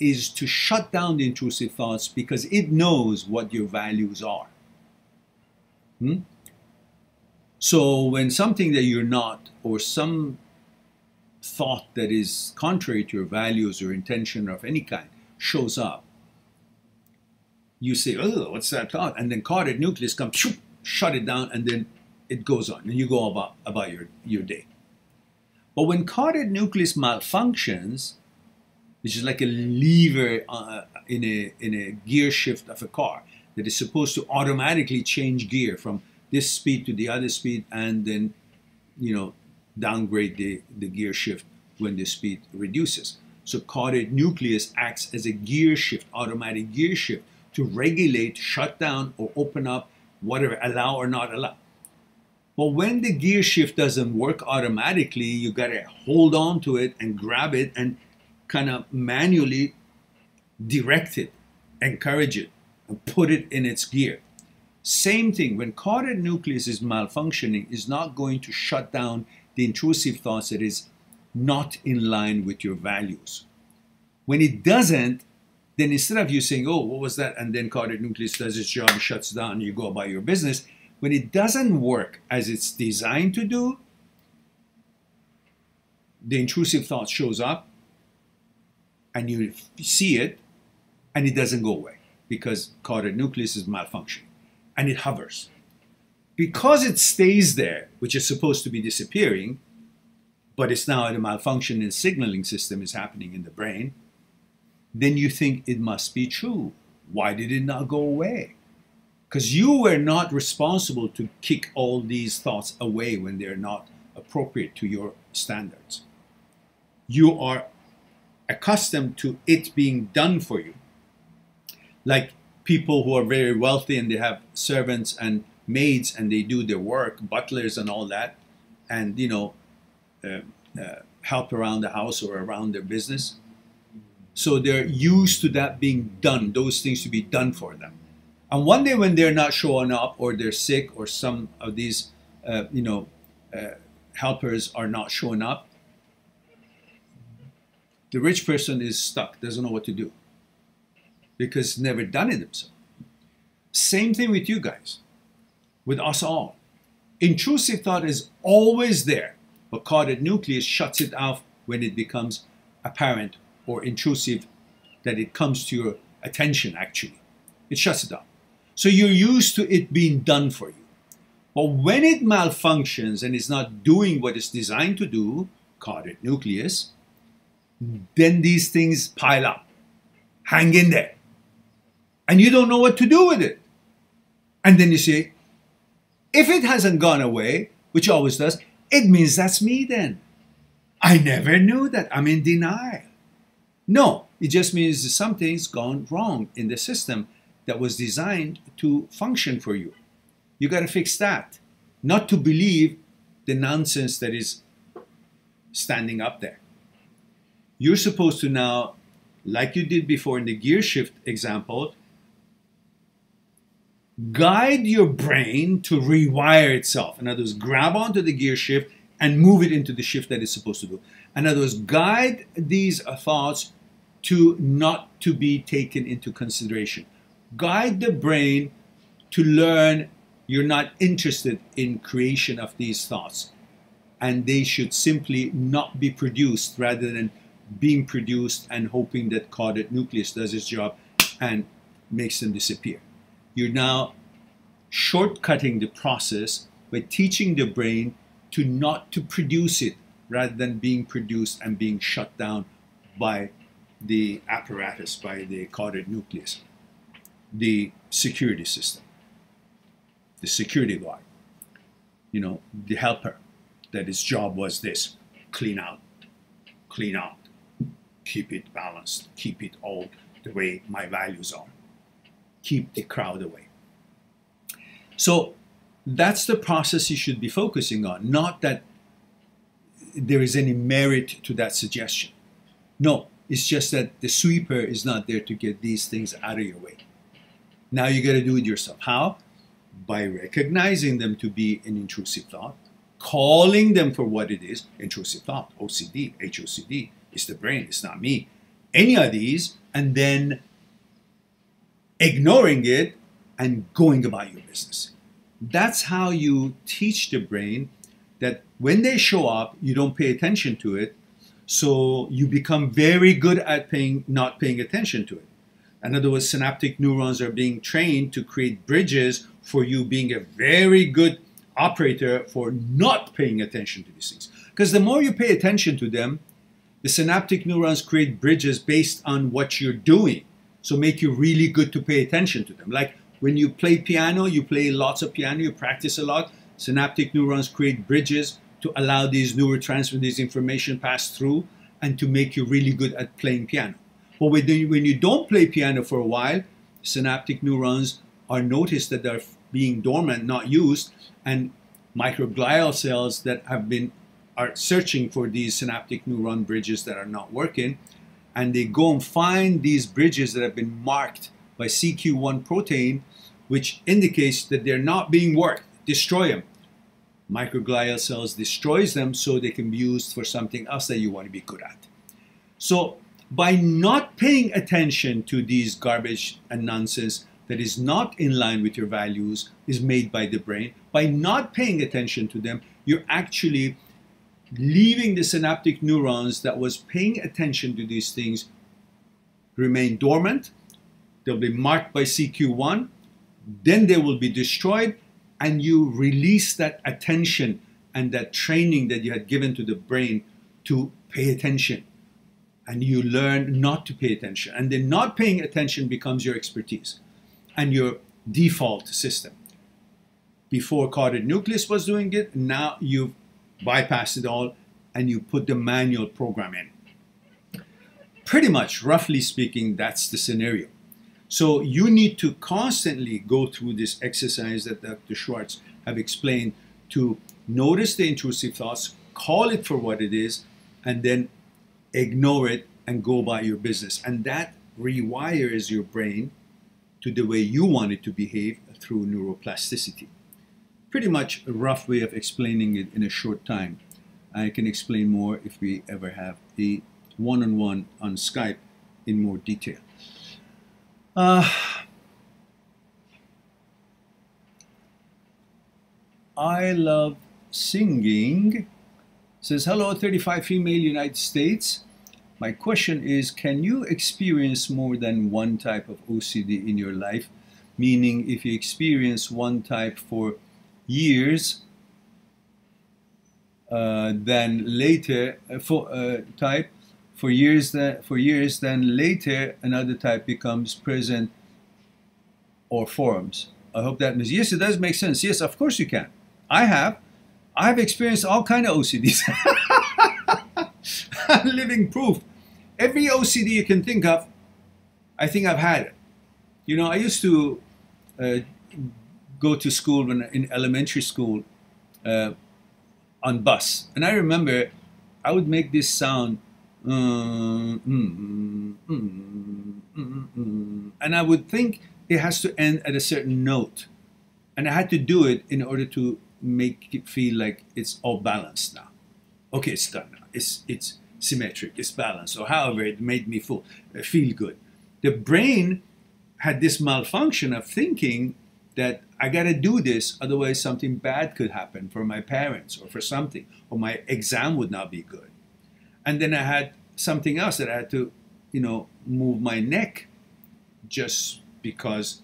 is to shut down the intrusive thoughts, because it knows what your values are. So when something that you're not, or some thought that is contrary to your values or intention of any kind shows up, you say, oh, what's that thought? And then caudate nucleus comes, shoop, shut it down, and then it goes on. And you go about your day. But when caudate nucleus malfunctions, which is like a lever in a gear shift of a car that is supposed to automatically change gear from this speed to the other speed, and then, you know, downgrade the gear shift when the speed reduces. So caudate nucleus acts as a gear shift, automatic gear shift, to regulate, shut down, or open up, whatever, allow or not allow. But when the gear shift doesn't work automatically, you gotta hold on to it and grab it and kind of manually direct it, encourage it, and put it in its gear. Same thing, when caudate nucleus is malfunctioning, is not going to shut down the intrusive thoughts that is not in line with your values. When it doesn't, then instead of you saying, oh, what was that? And then caudate nucleus does its job, shuts down, you go about your business. When it doesn't work as it's designed to do, the intrusive thought shows up, and you see it, and it doesn't go away because caudate nucleus is malfunctioning, and it hovers. Because it stays there, which is supposed to be disappearing, but it's now at a malfunction and signaling system is happening in the brain, then you think it must be true. Why did it not go away? Because you were not responsible to kick all these thoughts away when they're not appropriate to your standards. You are accustomed to it being done for you. Like people who are very wealthy and they have servants and maids and they do their work, butlers and all that, and you know, help around the house or around their business. So they're used to that being done, those things to be done for them. And one day when they're not showing up or they're sick or some of these, helpers are not showing up, the rich person is stuck, doesn't know what to do because never done it themselves. Same thing with you guys, with us all. Intrusive thought is always there, but caudate nucleus shuts it off when it becomes apparent or intrusive that it comes to your attention, actually. It shuts it down. So you're used to it being done for you. But when it malfunctions and is not doing what it's designed to do, caudate nucleus, then these things pile up, hang in there. And you don't know what to do with it. And then you say, if it hasn't gone away, which it always does, it means that's me then. I never knew that. I'm in denial. No, it just means that something's gone wrong in the system that was designed to function for you. You got to fix that, not to believe the nonsense that is standing up there. You're supposed to now, like you did before in the gear shift example, guide your brain to rewire itself. In other words, grab onto the gear shift and move it into the shift that it's supposed to do. In other words, guide these thoughts to not to be taken into consideration. Guide the brain to learn you're not interested in creation of these thoughts, and they should simply not be produced rather than being produced and hoping that caudate nucleus does its job and makes them disappear. You're now shortcutting the process by teaching the brain to not to produce it rather than being produced and being shut down by the apparatus, by the caudate nucleus, the security system, the security guard, you know, the helper that his job was this, clean out, keep it balanced, keep it all the way my values are, keep the crowd away. So that's the process you should be focusing on, not that there is any merit to that suggestion. No, it's just that the sweeper is not there to get these things out of your way. Now you got to do it yourself. How? By recognizing them to be an intrusive thought, calling them for what it is, intrusive thought, OCD, HOCD, it's the brain, it's not me, any of these, and then ignoring it and going about your business. That's how you teach the brain that when they show up, you don't pay attention to it, so you become very good at not paying attention to it. In other words, synaptic neurons are being trained to create bridges for you being a very good operator for not paying attention to these things. Because the more you pay attention to them, the synaptic neurons create bridges based on what you're doing, so make you really good to pay attention to them. Like when you play piano, you play lots of piano, you practice a lot, synaptic neurons create bridges to allow these neurotransmitters, these information pass through, and to make you really good at playing piano. But when you don't play piano for a while, synaptic neurons are noticed that they're being dormant, not used, and microglial cells that are searching for these synaptic neuron bridges that are not working, and they go and find these bridges that have been marked by CQ1 protein, which indicates that they're not being worked, destroy them. Microglial cells destroys them so they can be used for something else that you want to be good at. So by not paying attention to these garbage and nonsense that is not in line with your values is made by the brain, by not paying attention to them, you're actually leaving the synaptic neurons that was paying attention to these things remain dormant, they'll be marked by CQ1, then they will be destroyed, and you release that attention and that training that you had given to the brain to pay attention. And you learn not to pay attention. And then not paying attention becomes your expertise and your default system. Before caudate nucleus was doing it, now you've bypassed it all and you put the manual program in. Pretty much, roughly speaking, that's the scenario. So you need to constantly go through this exercise that Dr. Schwartz have explained to notice the intrusive thoughts, call it for what it is, and then ignore it and go about your business. And that rewires your brain to the way you want it to behave through neuroplasticity. Pretty much a rough way of explaining it in a short time. I can explain more if we ever have a one-on-one on Skype in more detail. I love singing. Says, hello, 35 female, United States. My question is, can you experience more than one type of OCD in your life? Meaning, if you experience one type for years, then later another type becomes present or forms. I hope that means, yes, it does make sense. Yes, of course you can. I've experienced all kinds of OCDs. Living proof. Every OCD you can think of, I think I've had it. You know, I used to go to school in elementary school on bus. And I remember I would make this sound, and I would think it has to end at a certain note. And I had to do it in order to make it feel like it's all balanced now. Okay, it's done now. It's symmetric, it's balanced, or however it made me feel good. The brain had this malfunction of thinking that I gotta do this, otherwise something bad could happen for my parents or for something, or my exam would not be good. And then I had something else that I had to, you know, move my neck just because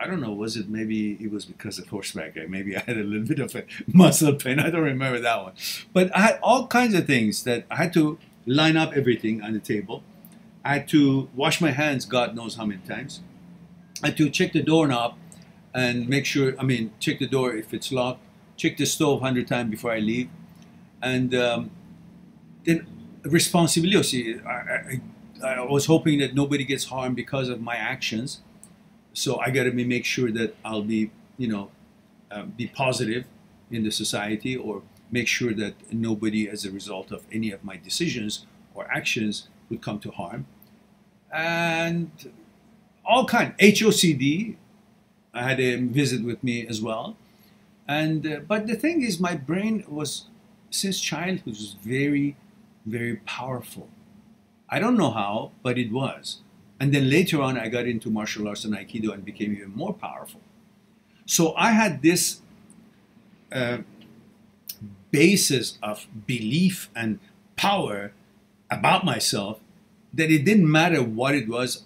I don't know, was it maybe it was because of horseback riding? Maybe I had a little bit of a muscle pain. I don't remember that one. But I had all kinds of things that I had to line up everything on the table. I had to wash my hands God knows how many times. I had to check the doorknob and make sure, I mean, check the door if it's locked. Check the stove 100 times before I leave. And then responsibility. I was hoping that nobody gets harmed because of my actions. So I got to make sure that I'll be, you know, be positive in the society, or make sure that nobody, as a result of any of my decisions or actions, would come to harm. And all kind. HOCD, I had a visit with me as well. And but the thing is, my brain was, since childhood, was very, very powerful. I don't know how, but it was. And then later on, I got into martial arts and Aikido and became even more powerful. So I had this basis of belief and power about myself that it didn't matter what it was,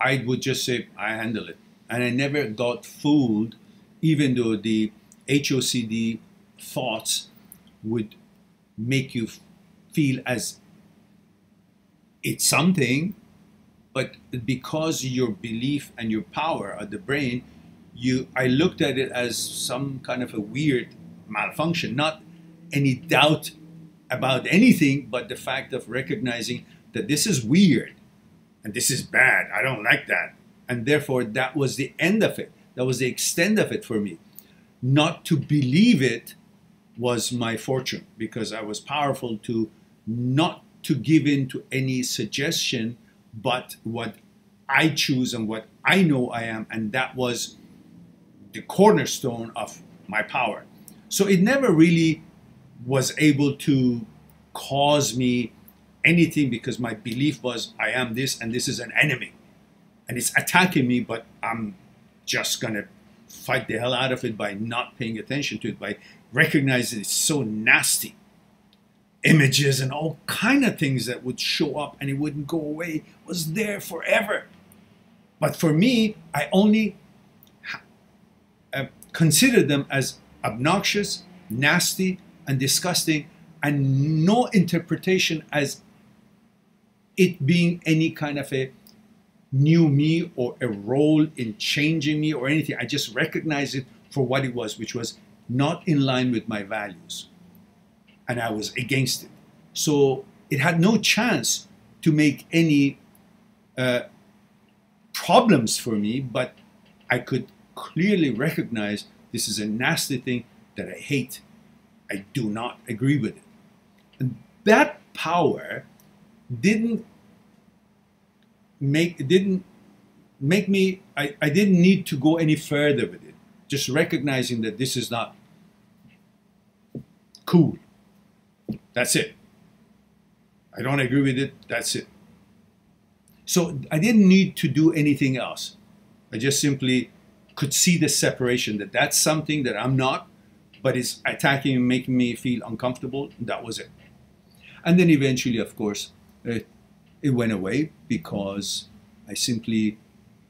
I would just say, I handle it. And I never got fooled, even though the HOCD thoughts would make you feel as it's something. But because your belief and your power of the brain, I looked at it as some kind of a weird malfunction, not any doubt about anything, but the fact of recognizing that this is weird and this is bad. I don't like that. And therefore, that was the end of it. That was the extent of it for me. Not to believe it was my fortune, because I was powerful to not to give in to any suggestion but what I choose and what I know I am, and that was the cornerstone of my power. So it never really was able to cause me anything, because my belief was I am this, and this is an enemy and it's attacking me, but I'm just gonna fight the hell out of it by not paying attention to it, by recognizing it's so nasty. images and all kind of things that would show up and it wouldn't go away. It was there forever. But for me, I only considered them as obnoxious, nasty, and disgusting, and no interpretation as it being any kind of a new me or a role in changing me or anything. I just recognized it for what it was, which was not in line with my values. And I was against it. So it had no chance to make any problems for me, but I could clearly recognize this is a nasty thing that I hate. I do not agree with it. And that power didn't make me, I didn't need to go any further with it. Just recognizing that this is not cool. That's it. I don't agree with it. That's it. So I didn't need to do anything else. I just simply could see the separation, that that's something that I'm not, but it's attacking and making me feel uncomfortable. That was it. And then eventually, of course, it went away because I simply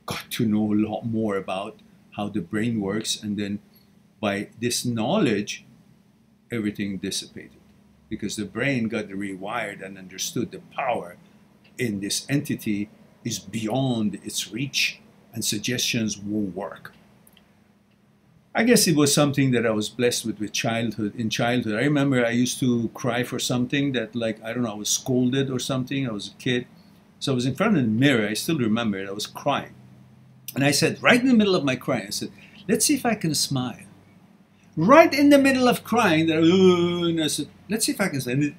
got to know a lot more about how the brain works. And then by this knowledge, everything dissipated because the brain got rewired and understood the power in this entity is beyond its reach and suggestions won't work. I guess it was something that I was blessed with childhood. In childhood, I remember I used to cry for something that, like, I don't know, I was scolded or something. I was a kid. So I was in front of the mirror. I still remember it. I was crying. And I said, right in the middle of my crying, I said, let's see if I can smile. Right in the middle of crying, and I said, let's see if I can smile. And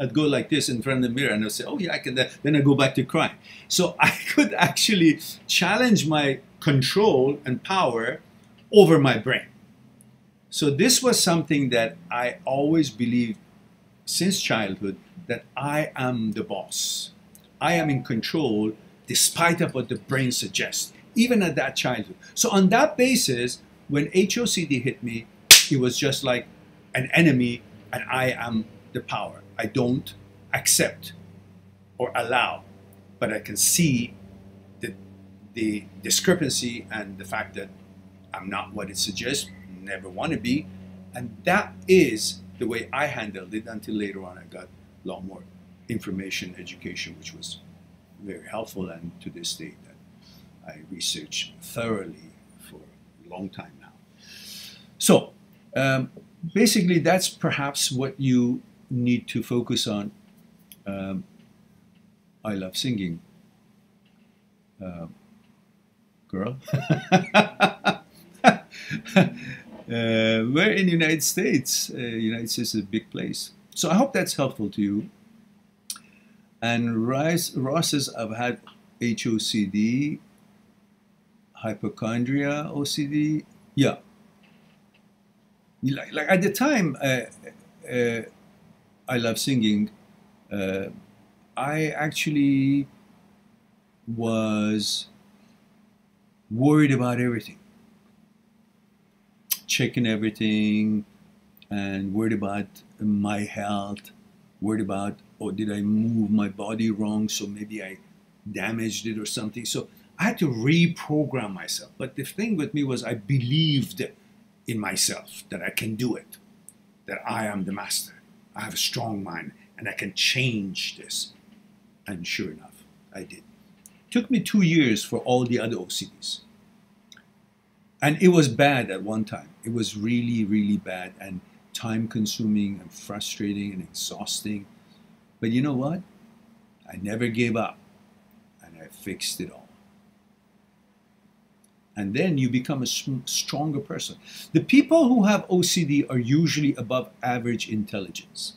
I'd go like this in front of the mirror, and I'd say, oh, yeah, I can. Then I'd go back to crying. So I could actually challenge my control and power over my brain. So this was something that I always believed since childhood, that I am the boss. I am in control despite of what the brain suggests, even at that childhood. So on that basis, when HOCD hit me, it was just like an enemy and I am the power. I don't accept or allow, but I can see the discrepancy and the fact that I'm not what it suggests, never want to be. And that is the way I handled it until later on I got a lot more information, education, which was very helpful. And to this day, that I researched thoroughly for a long time now. So basically, that's perhaps what you need to focus on. I love singing. Girl. We're in the United States. United States is a big place. So I hope that's helpful to you. And Ross says, I've had HOCD, hypochondria, OCD. Yeah. Like at the time, I love singing. I actually was worried about everything. Checking everything and worried about my health, worried about, oh, did I move my body wrong? So maybe I damaged it or something. So I had to reprogram myself. But the thing with me was I believed in myself that I can do it, that I am the master. I have a strong mind and I can change this. And sure enough, I did. It took me 2 years for all the other OCDs. And it was bad at one time. It was really, really bad and time-consuming and frustrating and exhausting. But you know what? I never gave up, and I fixed it all. And then you become a stronger person. The people who have OCD are usually above average intelligence.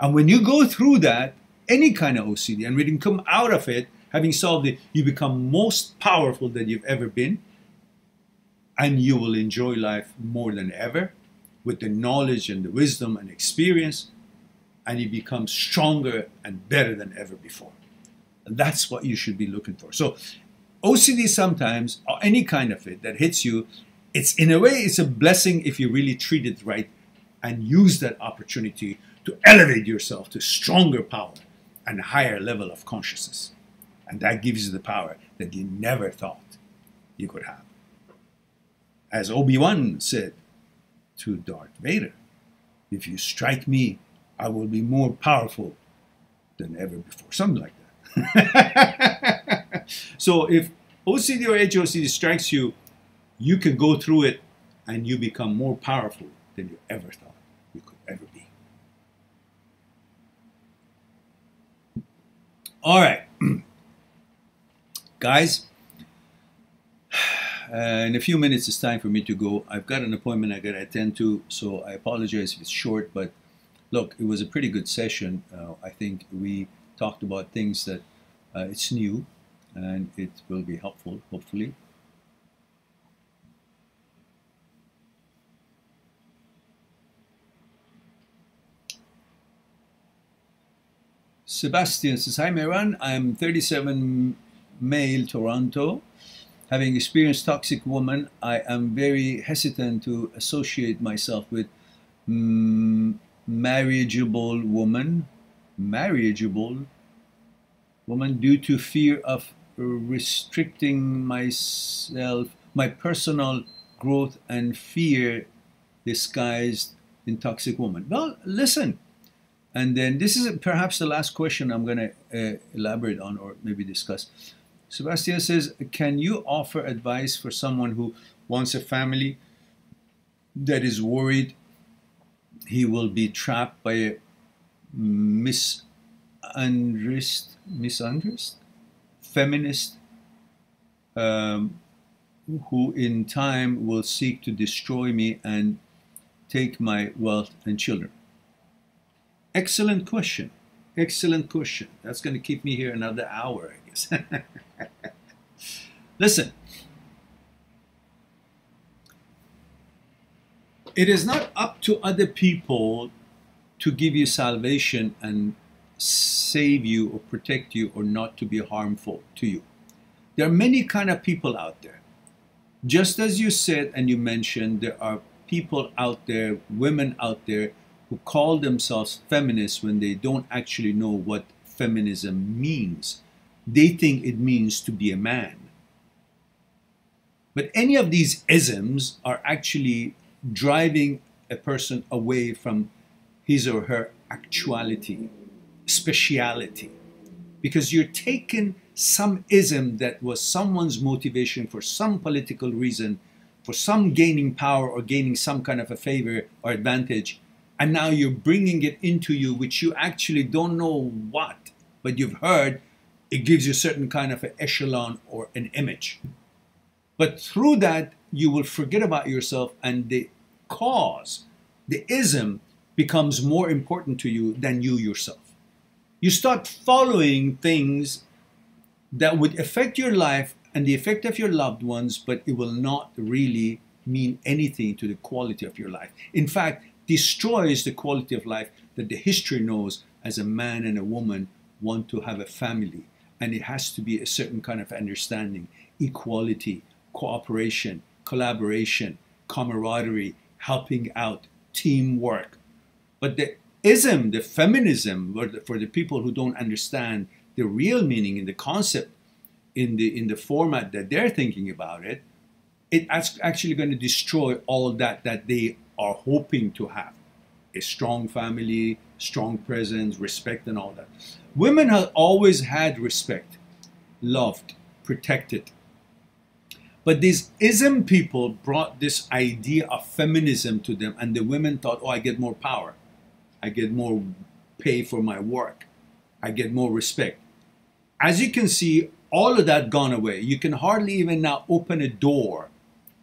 And when you go through that, any kind of OCD, and when you come out of it, having solved it, you become most powerful that you've ever been. And you will enjoy life more than ever with the knowledge and the wisdom and experience, and you become stronger and better than ever before. And that's what you should be looking for. So OCD sometimes, or any kind of it that hits you, it's in a way, it's a blessing if you really treat it right and use that opportunity to elevate yourself to stronger power and a higher level of consciousness. And that gives you the power that you never thought you could have. As Obi-Wan said to Darth Vader, if you strike me, I will be more powerful than ever before. Something like that. So if OCD or HOCD strikes you, you can go through it and you become more powerful than you ever thought you could ever be. All right. Guys, in a few minutes it's time for me to go. I've got an appointment I got to attend to, so I apologize if it's short, but look, it was a pretty good session. I think we talked about things that it's new and it will be helpful, hopefully. Sebastian says, hi Mehran, I'm 37, male, Toronto. Having experienced toxic woman, I am very hesitant to associate myself with marriageable woman due to fear of restricting myself, my personal growth, and fear disguised in toxic woman. Well, listen, and then this is perhaps the last question I'm going to elaborate on or maybe discuss. Sebastian says, can you offer advice for someone who wants a family that is worried he will be trapped by a misandrist feminist who in time will seek to destroy me and take my wealth and children? Excellent question. Excellent question. That's going to keep me here another hour, I guess. Listen. It is not up to other people to give you salvation and save you or protect you or not to be harmful to you. There are many kind of people out there. Just as you said and you mentioned, there are people out there, women out there, who call themselves feminists when they don't actually know what feminism means. They think it means to be a man. But any of these isms are actually driving a person away from his or her actuality, speciality, because you're taking some ism that was someone's motivation for some political reason, for some gaining power or gaining some kind of a favor or advantage, and now you're bringing it into you, which you actually don't know what, but you've heard it gives you a certain kind of an echelon or an image. But through that, you will forget about yourself, and the cause, the ism, becomes more important to you than you yourself. You start following things that would affect your life and the effect of your loved ones, but it will not really mean anything to the quality of your life. In fact, destroys the quality of life that the history knows as a man and a woman want to have a family. And it has to be a certain kind of understanding, equality, cooperation, collaboration, camaraderie, helping out, teamwork. But the ism, the feminism, for the people who don't understand the real meaning in the concept, in the format that they're thinking about it, it's actually going to destroy all that they are hoping to have: a strong family, strong presence, respect, and all that. Women have always had respect, loved, protected. But these ism people brought this idea of feminism to them, and the women thought, oh, I get more power, I get more pay for my work, I get more respect. As you can see, all of that gone away. You can hardly even now open a door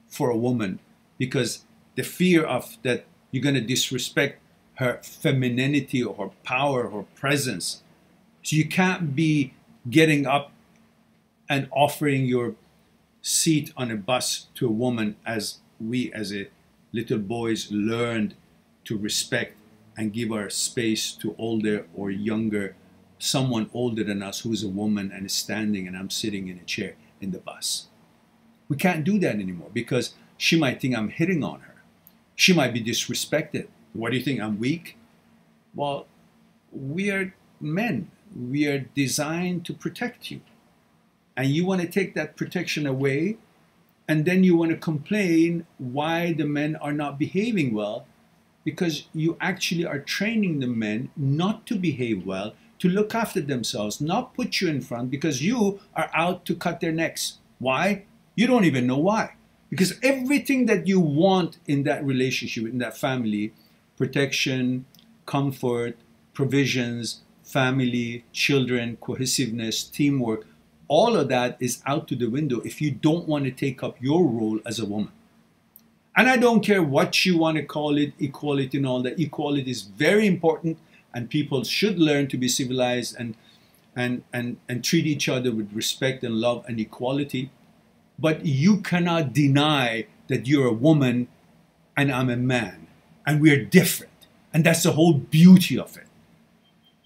for a woman, because the fear of that you're going to disrespect her femininity or her power or presence. So you can't be getting up and offering your seat on a bus to a woman, as we as a little boys learned to respect and give our space to older or younger, someone older than us who's a woman and is standing and I'm sitting in a chair in the bus. We can't do that anymore because she might think I'm hitting on her. She might be disrespected. What do you think? I'm weak? Well, we are men. We are designed to protect you. And you want to take that protection away, and then you want to complain why the men are not behaving well, because you actually are training the men not to behave well, to look after themselves, not put you in front, because you are out to cut their necks. Why? You don't even know why. Because everything that you want in that relationship, in that family, protection, comfort, provisions, family, children, cohesiveness, teamwork, all of that is out to the window if you don't want to take up your role as a woman. And I don't care what you want to call it, equality and all that. Equality is very important, and people should learn to be civilized and treat each other with respect and love and equality. But you cannot deny that you're a woman and I'm a man, and we're different. And that's the whole beauty of it.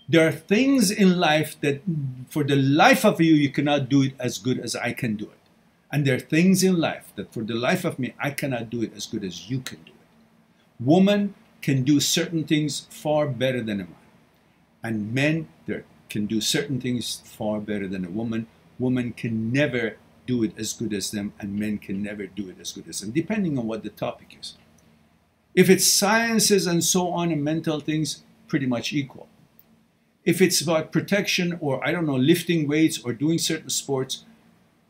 There are things in life that for the life of you, you cannot do it as good as I can do it. And there are things in life that for the life of me, I cannot do it as good as you can do it. Women can do certain things far better than a man. And men can do certain things far better than a woman. Women can never do it as good as them, and men can never do it as good as them, depending on what the topic is. If it's sciences and so on and mental things, pretty much equal. If it's about protection or, I don't know, lifting weights or doing certain sports,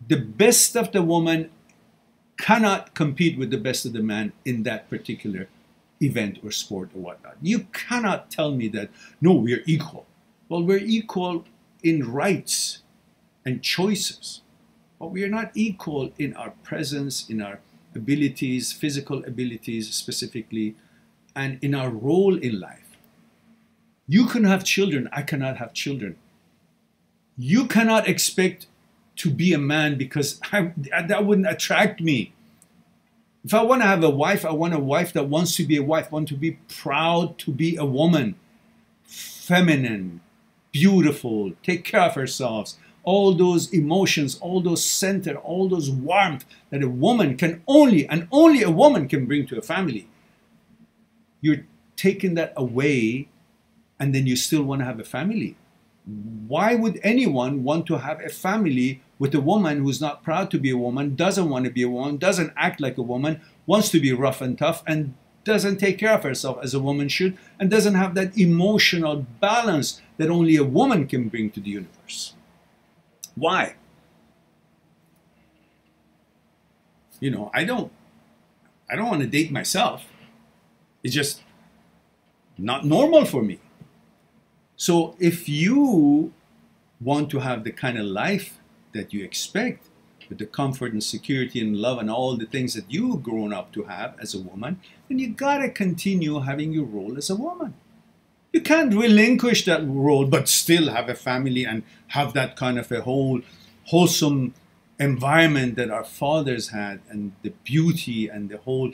the best of the woman cannot compete with the best of the man in that particular event or sport or whatnot. You cannot tell me that, no, we're equal. Well, we're equal in rights and choices, but we are not equal in our presence, in our abilities, physical abilities specifically, and in our role in life. You can have children, I cannot have children. You cannot expect to be a man because that wouldn't attract me. If I want to have a wife, I want a wife that wants to be a wife, want to be proud to be a woman, feminine, beautiful, take care of herself, all those emotions, all those center, all those warmth that a woman can only, and only a woman can bring to a family. You're taking that away, and then you still want to have a family. Why would anyone want to have a family with a woman who's not proud to be a woman, doesn't want to be a woman, doesn't act like a woman, wants to be rough and tough, and doesn't take care of herself as a woman should, and doesn't have that emotional balance that only a woman can bring to the universe? Why? You know, I don't want to date myself. It's just not normal for me. So if you want to have the kind of life that you expect, with the comfort and security and love and all the things that you've grown up to have as a woman, then you gotta continue having your role as a woman. You can't relinquish that role but still have a family and have that kind of a whole wholesome environment that our fathers had, and the beauty and the whole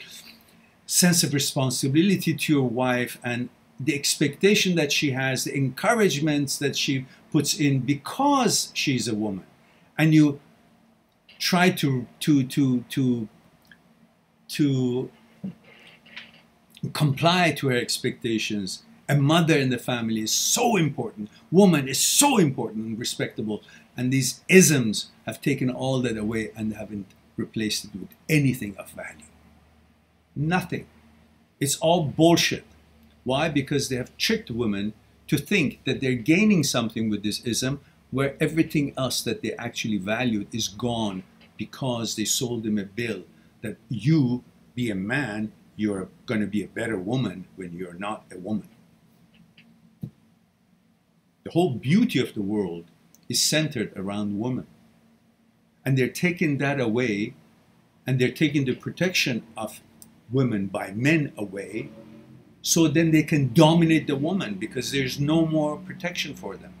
sense of responsibility to your wife, and the expectation that she has, the encouragements that she puts in because she's a woman, and you try to comply to her expectations. A mother in the family is so important. Woman is so important and respectable. And these isms have taken all that away and haven't replaced it with anything of value. Nothing. It's all bullshit. Why? Because they have tricked women to think that they're gaining something with this ism, where everything else that they actually valued is gone because they sold them a bill that you be a man, you're going to be a better woman when you're not a woman. The whole beauty of the world is centered around women. And they're taking that away, and they're taking the protection of women by men away. So then they can dominate the woman because there's no more protection for them.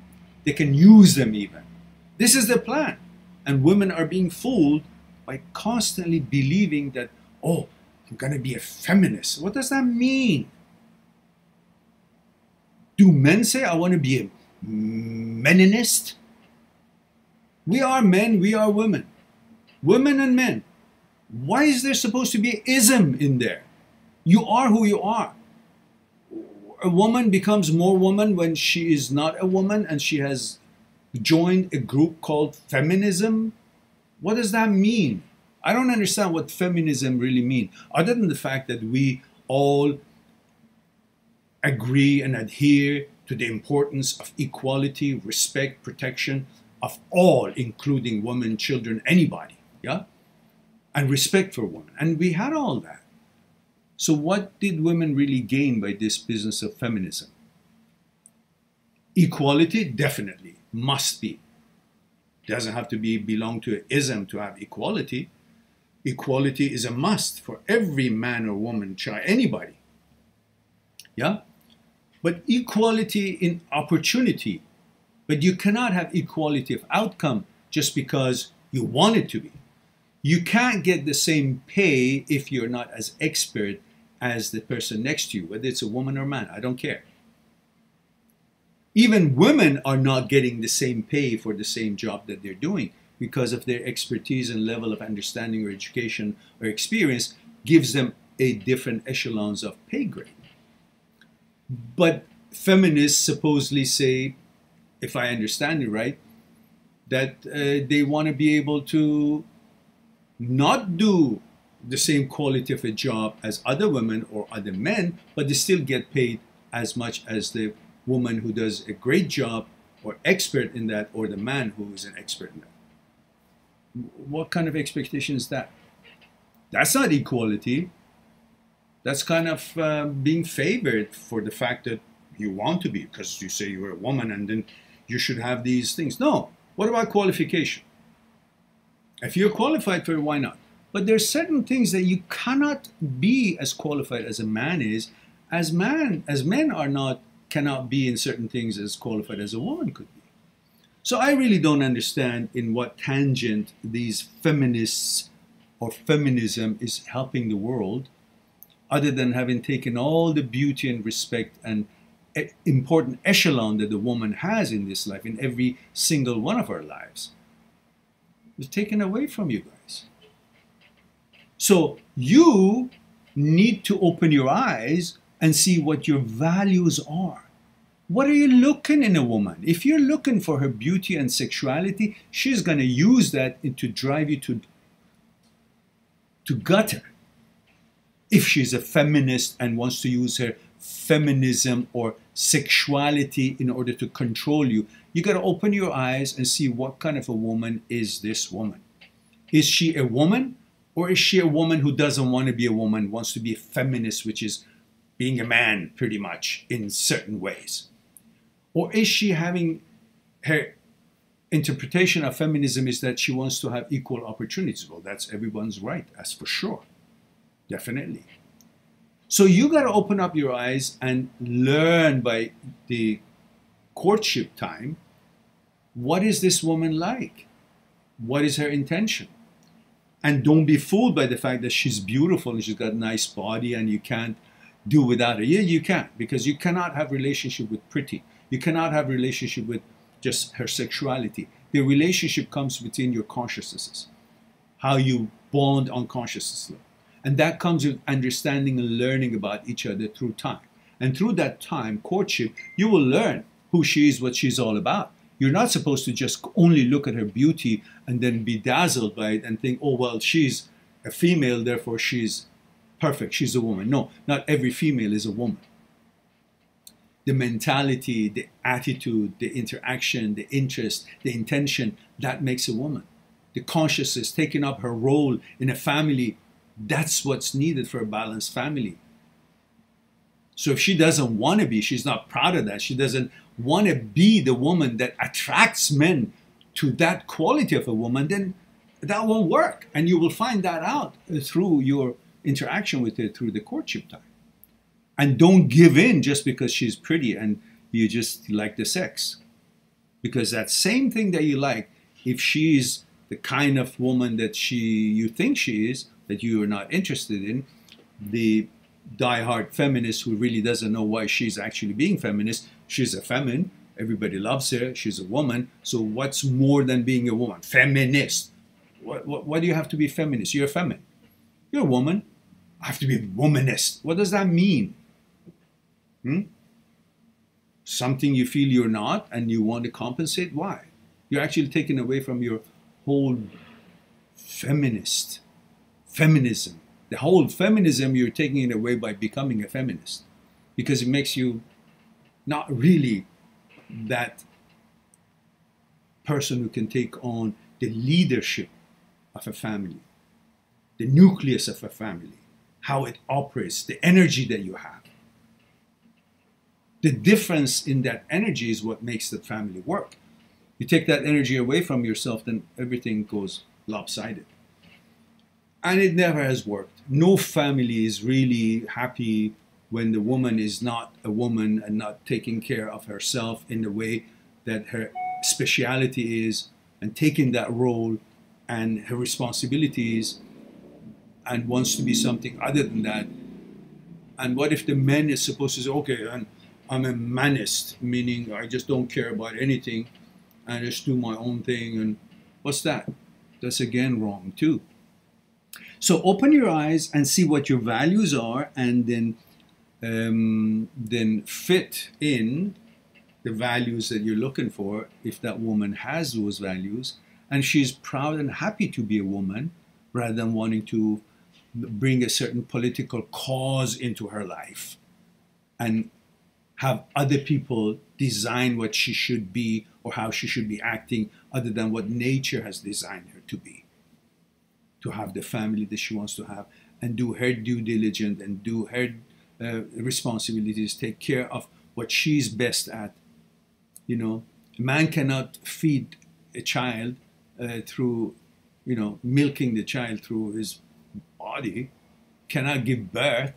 They can use them even. This is the plan. And women are being fooled by constantly believing that, oh, I'm going to be a feminist. What does that mean? Do men say, I want to be a meninist? We are men, we are women. Women and men. Why is there supposed to be ism in there? You are who you are. a woman becomes more woman when she is not a woman and she has joined a group called feminism? What does that mean? I don't understand what feminism really means, other than the fact that we all agree and adhere to the importance of equality, respect, protection of all, including women, children, anybody, yeah? And respect for women. And we had all that. So what did women really gain by this business of feminism? Equality, definitely, must be. It doesn't have to be belong to an ism to have equality. Equality is a must for every man or woman, child, anybody. Yeah? But equality in opportunity. But you cannot have equality of outcome just because you want it to be. You can't get the same pay if you're not as expert as the person next to you, whether it's a woman or man, I don't care. Even women are not getting the same pay for the same job that they're doing because of their expertise and level of understanding or education or experience gives them a different echelons of pay grade. But feminists supposedly say, if I understand it right, that they want to be able to not do the same quality of a job as other women or other men, but they still get paid as much as the woman who does a great job or expert in that, or the man who is an expert in that. What kind of expectation is that? That's not equality. That's kind of being favored for the fact that you want to be, because you say you're a woman and then you should have these things. No. What about qualification? If you're qualified for it, why not? But there are certain things that you cannot be as qualified as a man is, as men are not, cannot be in certain things as qualified as a woman could be. So I really don't understand in what tangent these feminists or feminism is helping the world, other than having taken all the beauty and respect and important echelon that the woman has in this life, in every single one of our lives. It's taken away from you guys. So you need to open your eyes and see what your values are. What are you looking in a woman? If you're looking for her beauty and sexuality, she's going to use that to drive you to gutter. If she's a feminist and wants to use her feminism or sexuality in order to control you, you got to open your eyes and see what kind of a woman is this woman. Is she a woman, or is she a woman who doesn't want to be a woman, wants to be a feminist, which is being a man pretty much in certain ways? Or is she having her interpretation of feminism is that she wants to have equal opportunities? Well, that's everyone's right, that's for sure, definitely. So you got to open up your eyes and learn by the courtship time, what is this woman like? What is her intention? And don't be fooled by the fact that she's beautiful and she's got a nice body and you can't do without her. Yeah, you can, because you cannot have relationship with pretty. You cannot have relationship with just her sexuality. The relationship comes between your consciousnesses, how you bond on consciousness. And that comes with understanding and learning about each other through time. And through that time, courtship, you will learn who she is, what she's all about. You're not supposed to just only look at her beauty and then be dazzled by it and think, oh, well, she's a female, therefore she's perfect, she's a woman. No, not every female is a woman. The mentality, the attitude, the interaction, the interest, the intention, that makes a woman. The consciousness, taking up her role in a family, that's what's needed for a balanced family. So if she doesn't want to be, she's not proud of that, she doesn't want to be the woman that attracts men to that quality of a woman, then that won't work. And you will find that out through your interaction with her through the courtship time. And don't give in just because she's pretty and you just like the sex. Because that same thing that you like, if she's the kind of woman that you think she is, that you are not interested in, the diehard feminist who really doesn't know why she's actually being feminist, she's a feminine, everybody loves her, she's a woman, so what's more than being a woman? Feminist. Why do you have to be feminist? You're a feminine. You're a woman. I have to be a womanist. What does that mean? something you feel you're not and you want to compensate, why? You're actually taken away from your whole feminism. The whole feminism, you're taking it away by becoming a feminist, because it makes you not really that person who can take on the leadership of a family, the nucleus of a family, how it operates, the energy that you have. The difference in that energy is what makes the family work. You take that energy away from yourself, then everything goes lopsided. And it never has worked. No family is really happy when the woman is not a woman and not taking care of herself in the way that her speciality is, and taking that role and her responsibilities, and wants to be something other than that. And what if the man is supposed to say, okay, I'm a manist, meaning I just don't care about anything and just do my own thing, and what's that? That's again wrong too. So open your eyes and see what your values are, and then fit in the values that you're looking for, if that woman has those values and she's proud and happy to be a woman rather than wanting to bring a certain political cause into her life and have other people design what she should be or how she should be acting other than what nature has designed her to be, to have the family that she wants to have and do her due diligence and do her responsibilities, take care of what she's best at. You know, a man cannot feed a child through, you know, milking the child through his body, cannot give birth.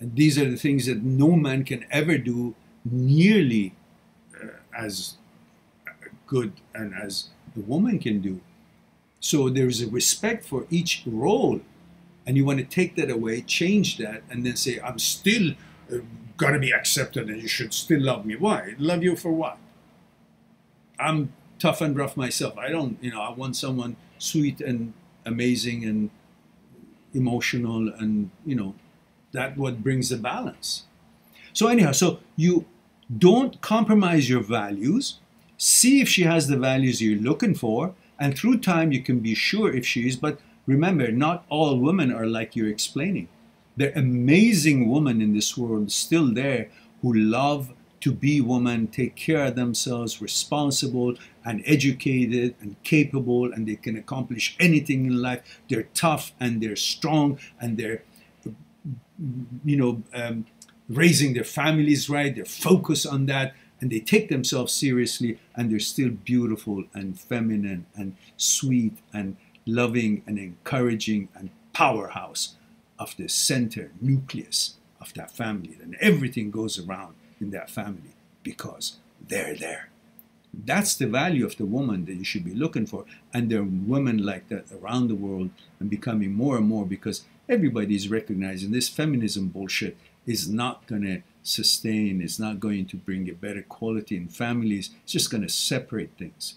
And these are the things that no man can ever do nearly as good and as the woman can do. So there is a respect for each role, and you want to take that away, change that, and then say, I'm still got to be accepted and you should still love me. Why? Love you for what? I'm tough and rough myself. I don't, you know, I want someone sweet and amazing and emotional, and, you know, that's what brings the balance. So anyhow, so you don't compromise your values. See if she has the values you're looking for, and through time you can be sure if she is. But remember, not all women are like you're explaining. There are amazing women in this world still there who love to be women, take care of themselves, responsible and educated and capable, and they can accomplish anything in life. They're tough and they're strong and they're, you know, raising their families right, they're focused on that, and they take themselves seriously, and they're still beautiful and feminine and sweet and loving and encouraging and powerhouse of the center nucleus of that family. And everything goes around in that family because they're there. That's the value of the woman that you should be looking for. And there are women like that around the world, and becoming more and more, because everybody is recognizing this feminism bullshit is not going to sustain, it's not going to bring a better quality in families. It's just going to separate things,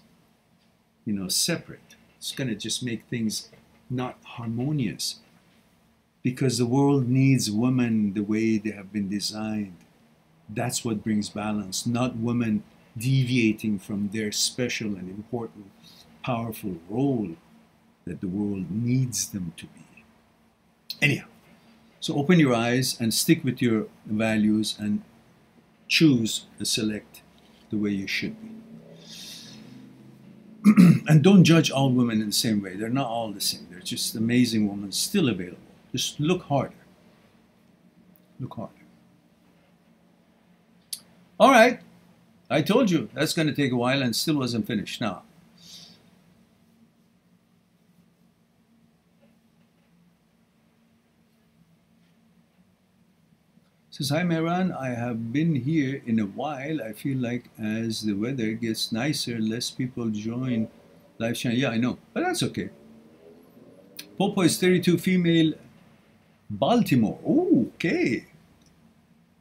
you know, separate. It's going to just make things not harmonious, because the world needs women the way they have been designed. That's what brings balance, not women deviating from their special and important, powerful role that the world needs them to be. Anyhow, so open your eyes and stick with your values and choose and select the way you should be. And don't judge all women in the same way. They're not all the same. They're just amazing women still available. Just look harder. Look harder. All right. I told you that's going to take a while, and still wasn't finished. Now, says, hi Mehran, I have been here in a while. I feel like as the weather gets nicer, less people join live channel. Yeah, I know, but that's okay. Popo is 32, female, Baltimore. Ooh, okay.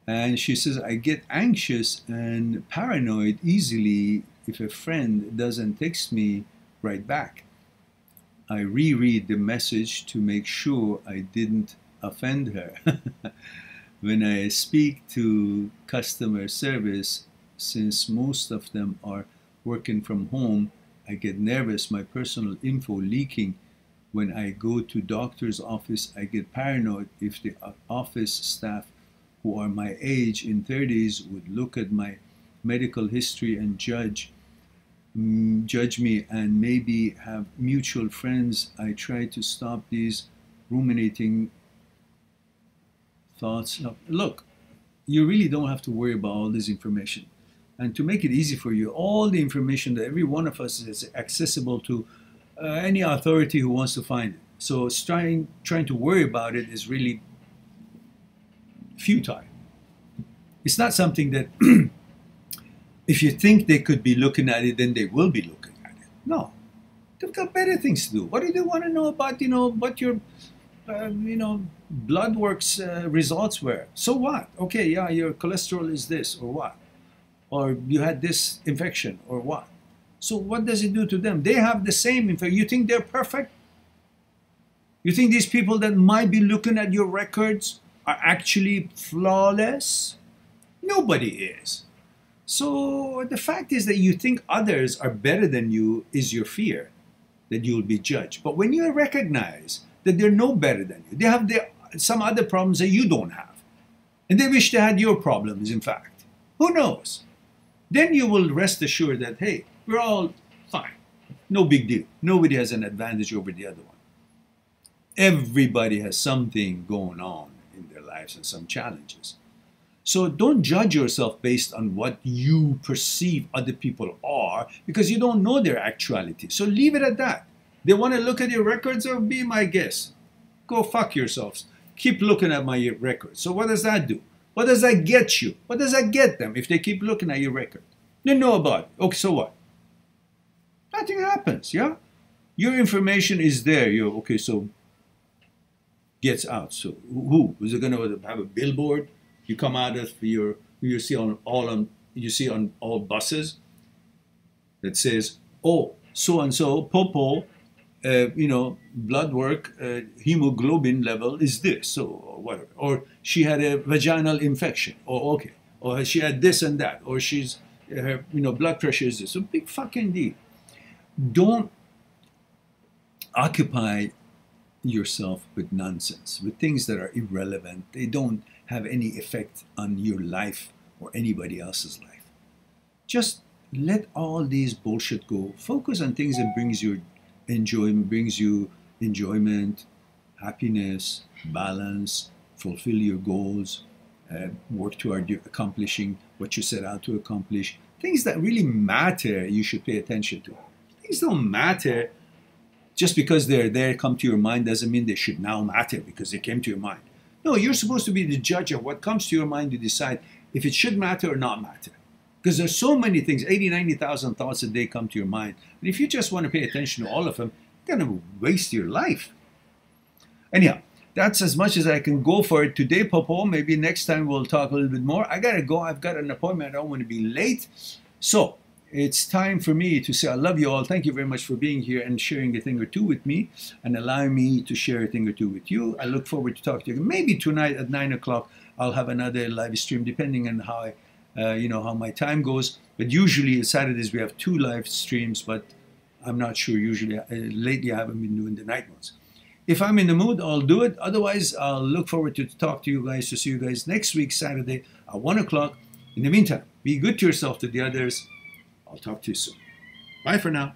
And she says, I get anxious and paranoid easily if a friend doesn't text me right back. I reread the message to make sure I didn't offend her. when I speak to customer service, since most of them are working from home, I get nervous, my personal info leaking. When I go to doctor's office, I get paranoid if the office staff who are my age in 30s would look at my medical history and judge me and maybe have mutual friends. I try to stop these ruminating thoughts. Now, look, you really don't have to worry about all this information. And to make it easy for you, all the information that every one of us is accessible to any authority who wants to find it. So trying to worry about it is really futile. It's not something that if you think they could be looking at it, then they will be looking at it. No, they've got better things to do. What do they want to know about, you know, what your, blood works results were? So what? Okay, yeah, your cholesterol is this or what? Or you had this infection or what? So what does it do to them? They have the same infection. You think they're perfect? You think these people that might be looking at your records are actually flawless? Nobody is. So the fact is that you think others are better than you is your fear that you'll be judged. But when you recognize that they're no better than you, they have some other problems that you don't have. And they wish they had your problems, in fact. Who knows? Then you will rest assured that, hey, we're all fine. No big deal. Nobody has an advantage over the other one. Everybody has something going on in their lives and some challenges. So don't judge yourself based on what you perceive other people are, because you don't know their actuality. So leave it at that. They want to look at your records, or be my guest. Go fuck yourselves. Keep looking at my records. So what does that do? What does that get you? What does that get them if they keep looking at your record? They know about it. Okay, so what? Nothing happens, yeah? Your information is there. You're, okay, so gets out. So who? Is it going to have a billboard? You come out of your, you see on all buses that says, oh, so-and-so, Popo, blood work, hemoglobin level is this, or whatever. Or she had a vaginal infection, or okay. Or she had this and that, or she's, her, blood pressure is this. A big fucking deal. Don't occupy yourself with nonsense, with things that are irrelevant. They don't have any effect on your life or anybody else's life. Just let all these bullshit go. Focus on things that brings you enjoyment, happiness, balance, fulfill your goals, work toward accomplishing what you set out to accomplish. Things that really matter, you should pay attention to. Things don't matter. Just because they're there, come to your mind, doesn't mean they should now matter because they came to your mind. No, you're supposed to be the judge of what comes to your mind to decide if it should matter or not matter. Because there's so many things, 80, 90,000 thoughts a day come to your mind. And if you just want to pay attention to all of them, you're going to waste your life. Anyhow, that's as much as I can go for it today, Popo. Maybe next time we'll talk a little bit more. I got to go. I've got an appointment. I don't want to be late. So it's time for me to say I love you all. Thank you very much for being here and sharing a thing or two with me and allowing me to share a thing or two with you. I look forward to talking to you. Maybe tonight at 9 o'clock I'll have another live stream depending on how, how my time goes. But usually Saturdays we have 2 live streams, but I'm not sure. Usually, lately I haven't been doing the night ones. If I'm in the mood, I'll do it. Otherwise, I'll look forward to talk to you guys, to see you guys next week, Saturday at 1 o'clock. In the meantime, be good to yourself, to the others. I'll talk to you soon. Bye for now.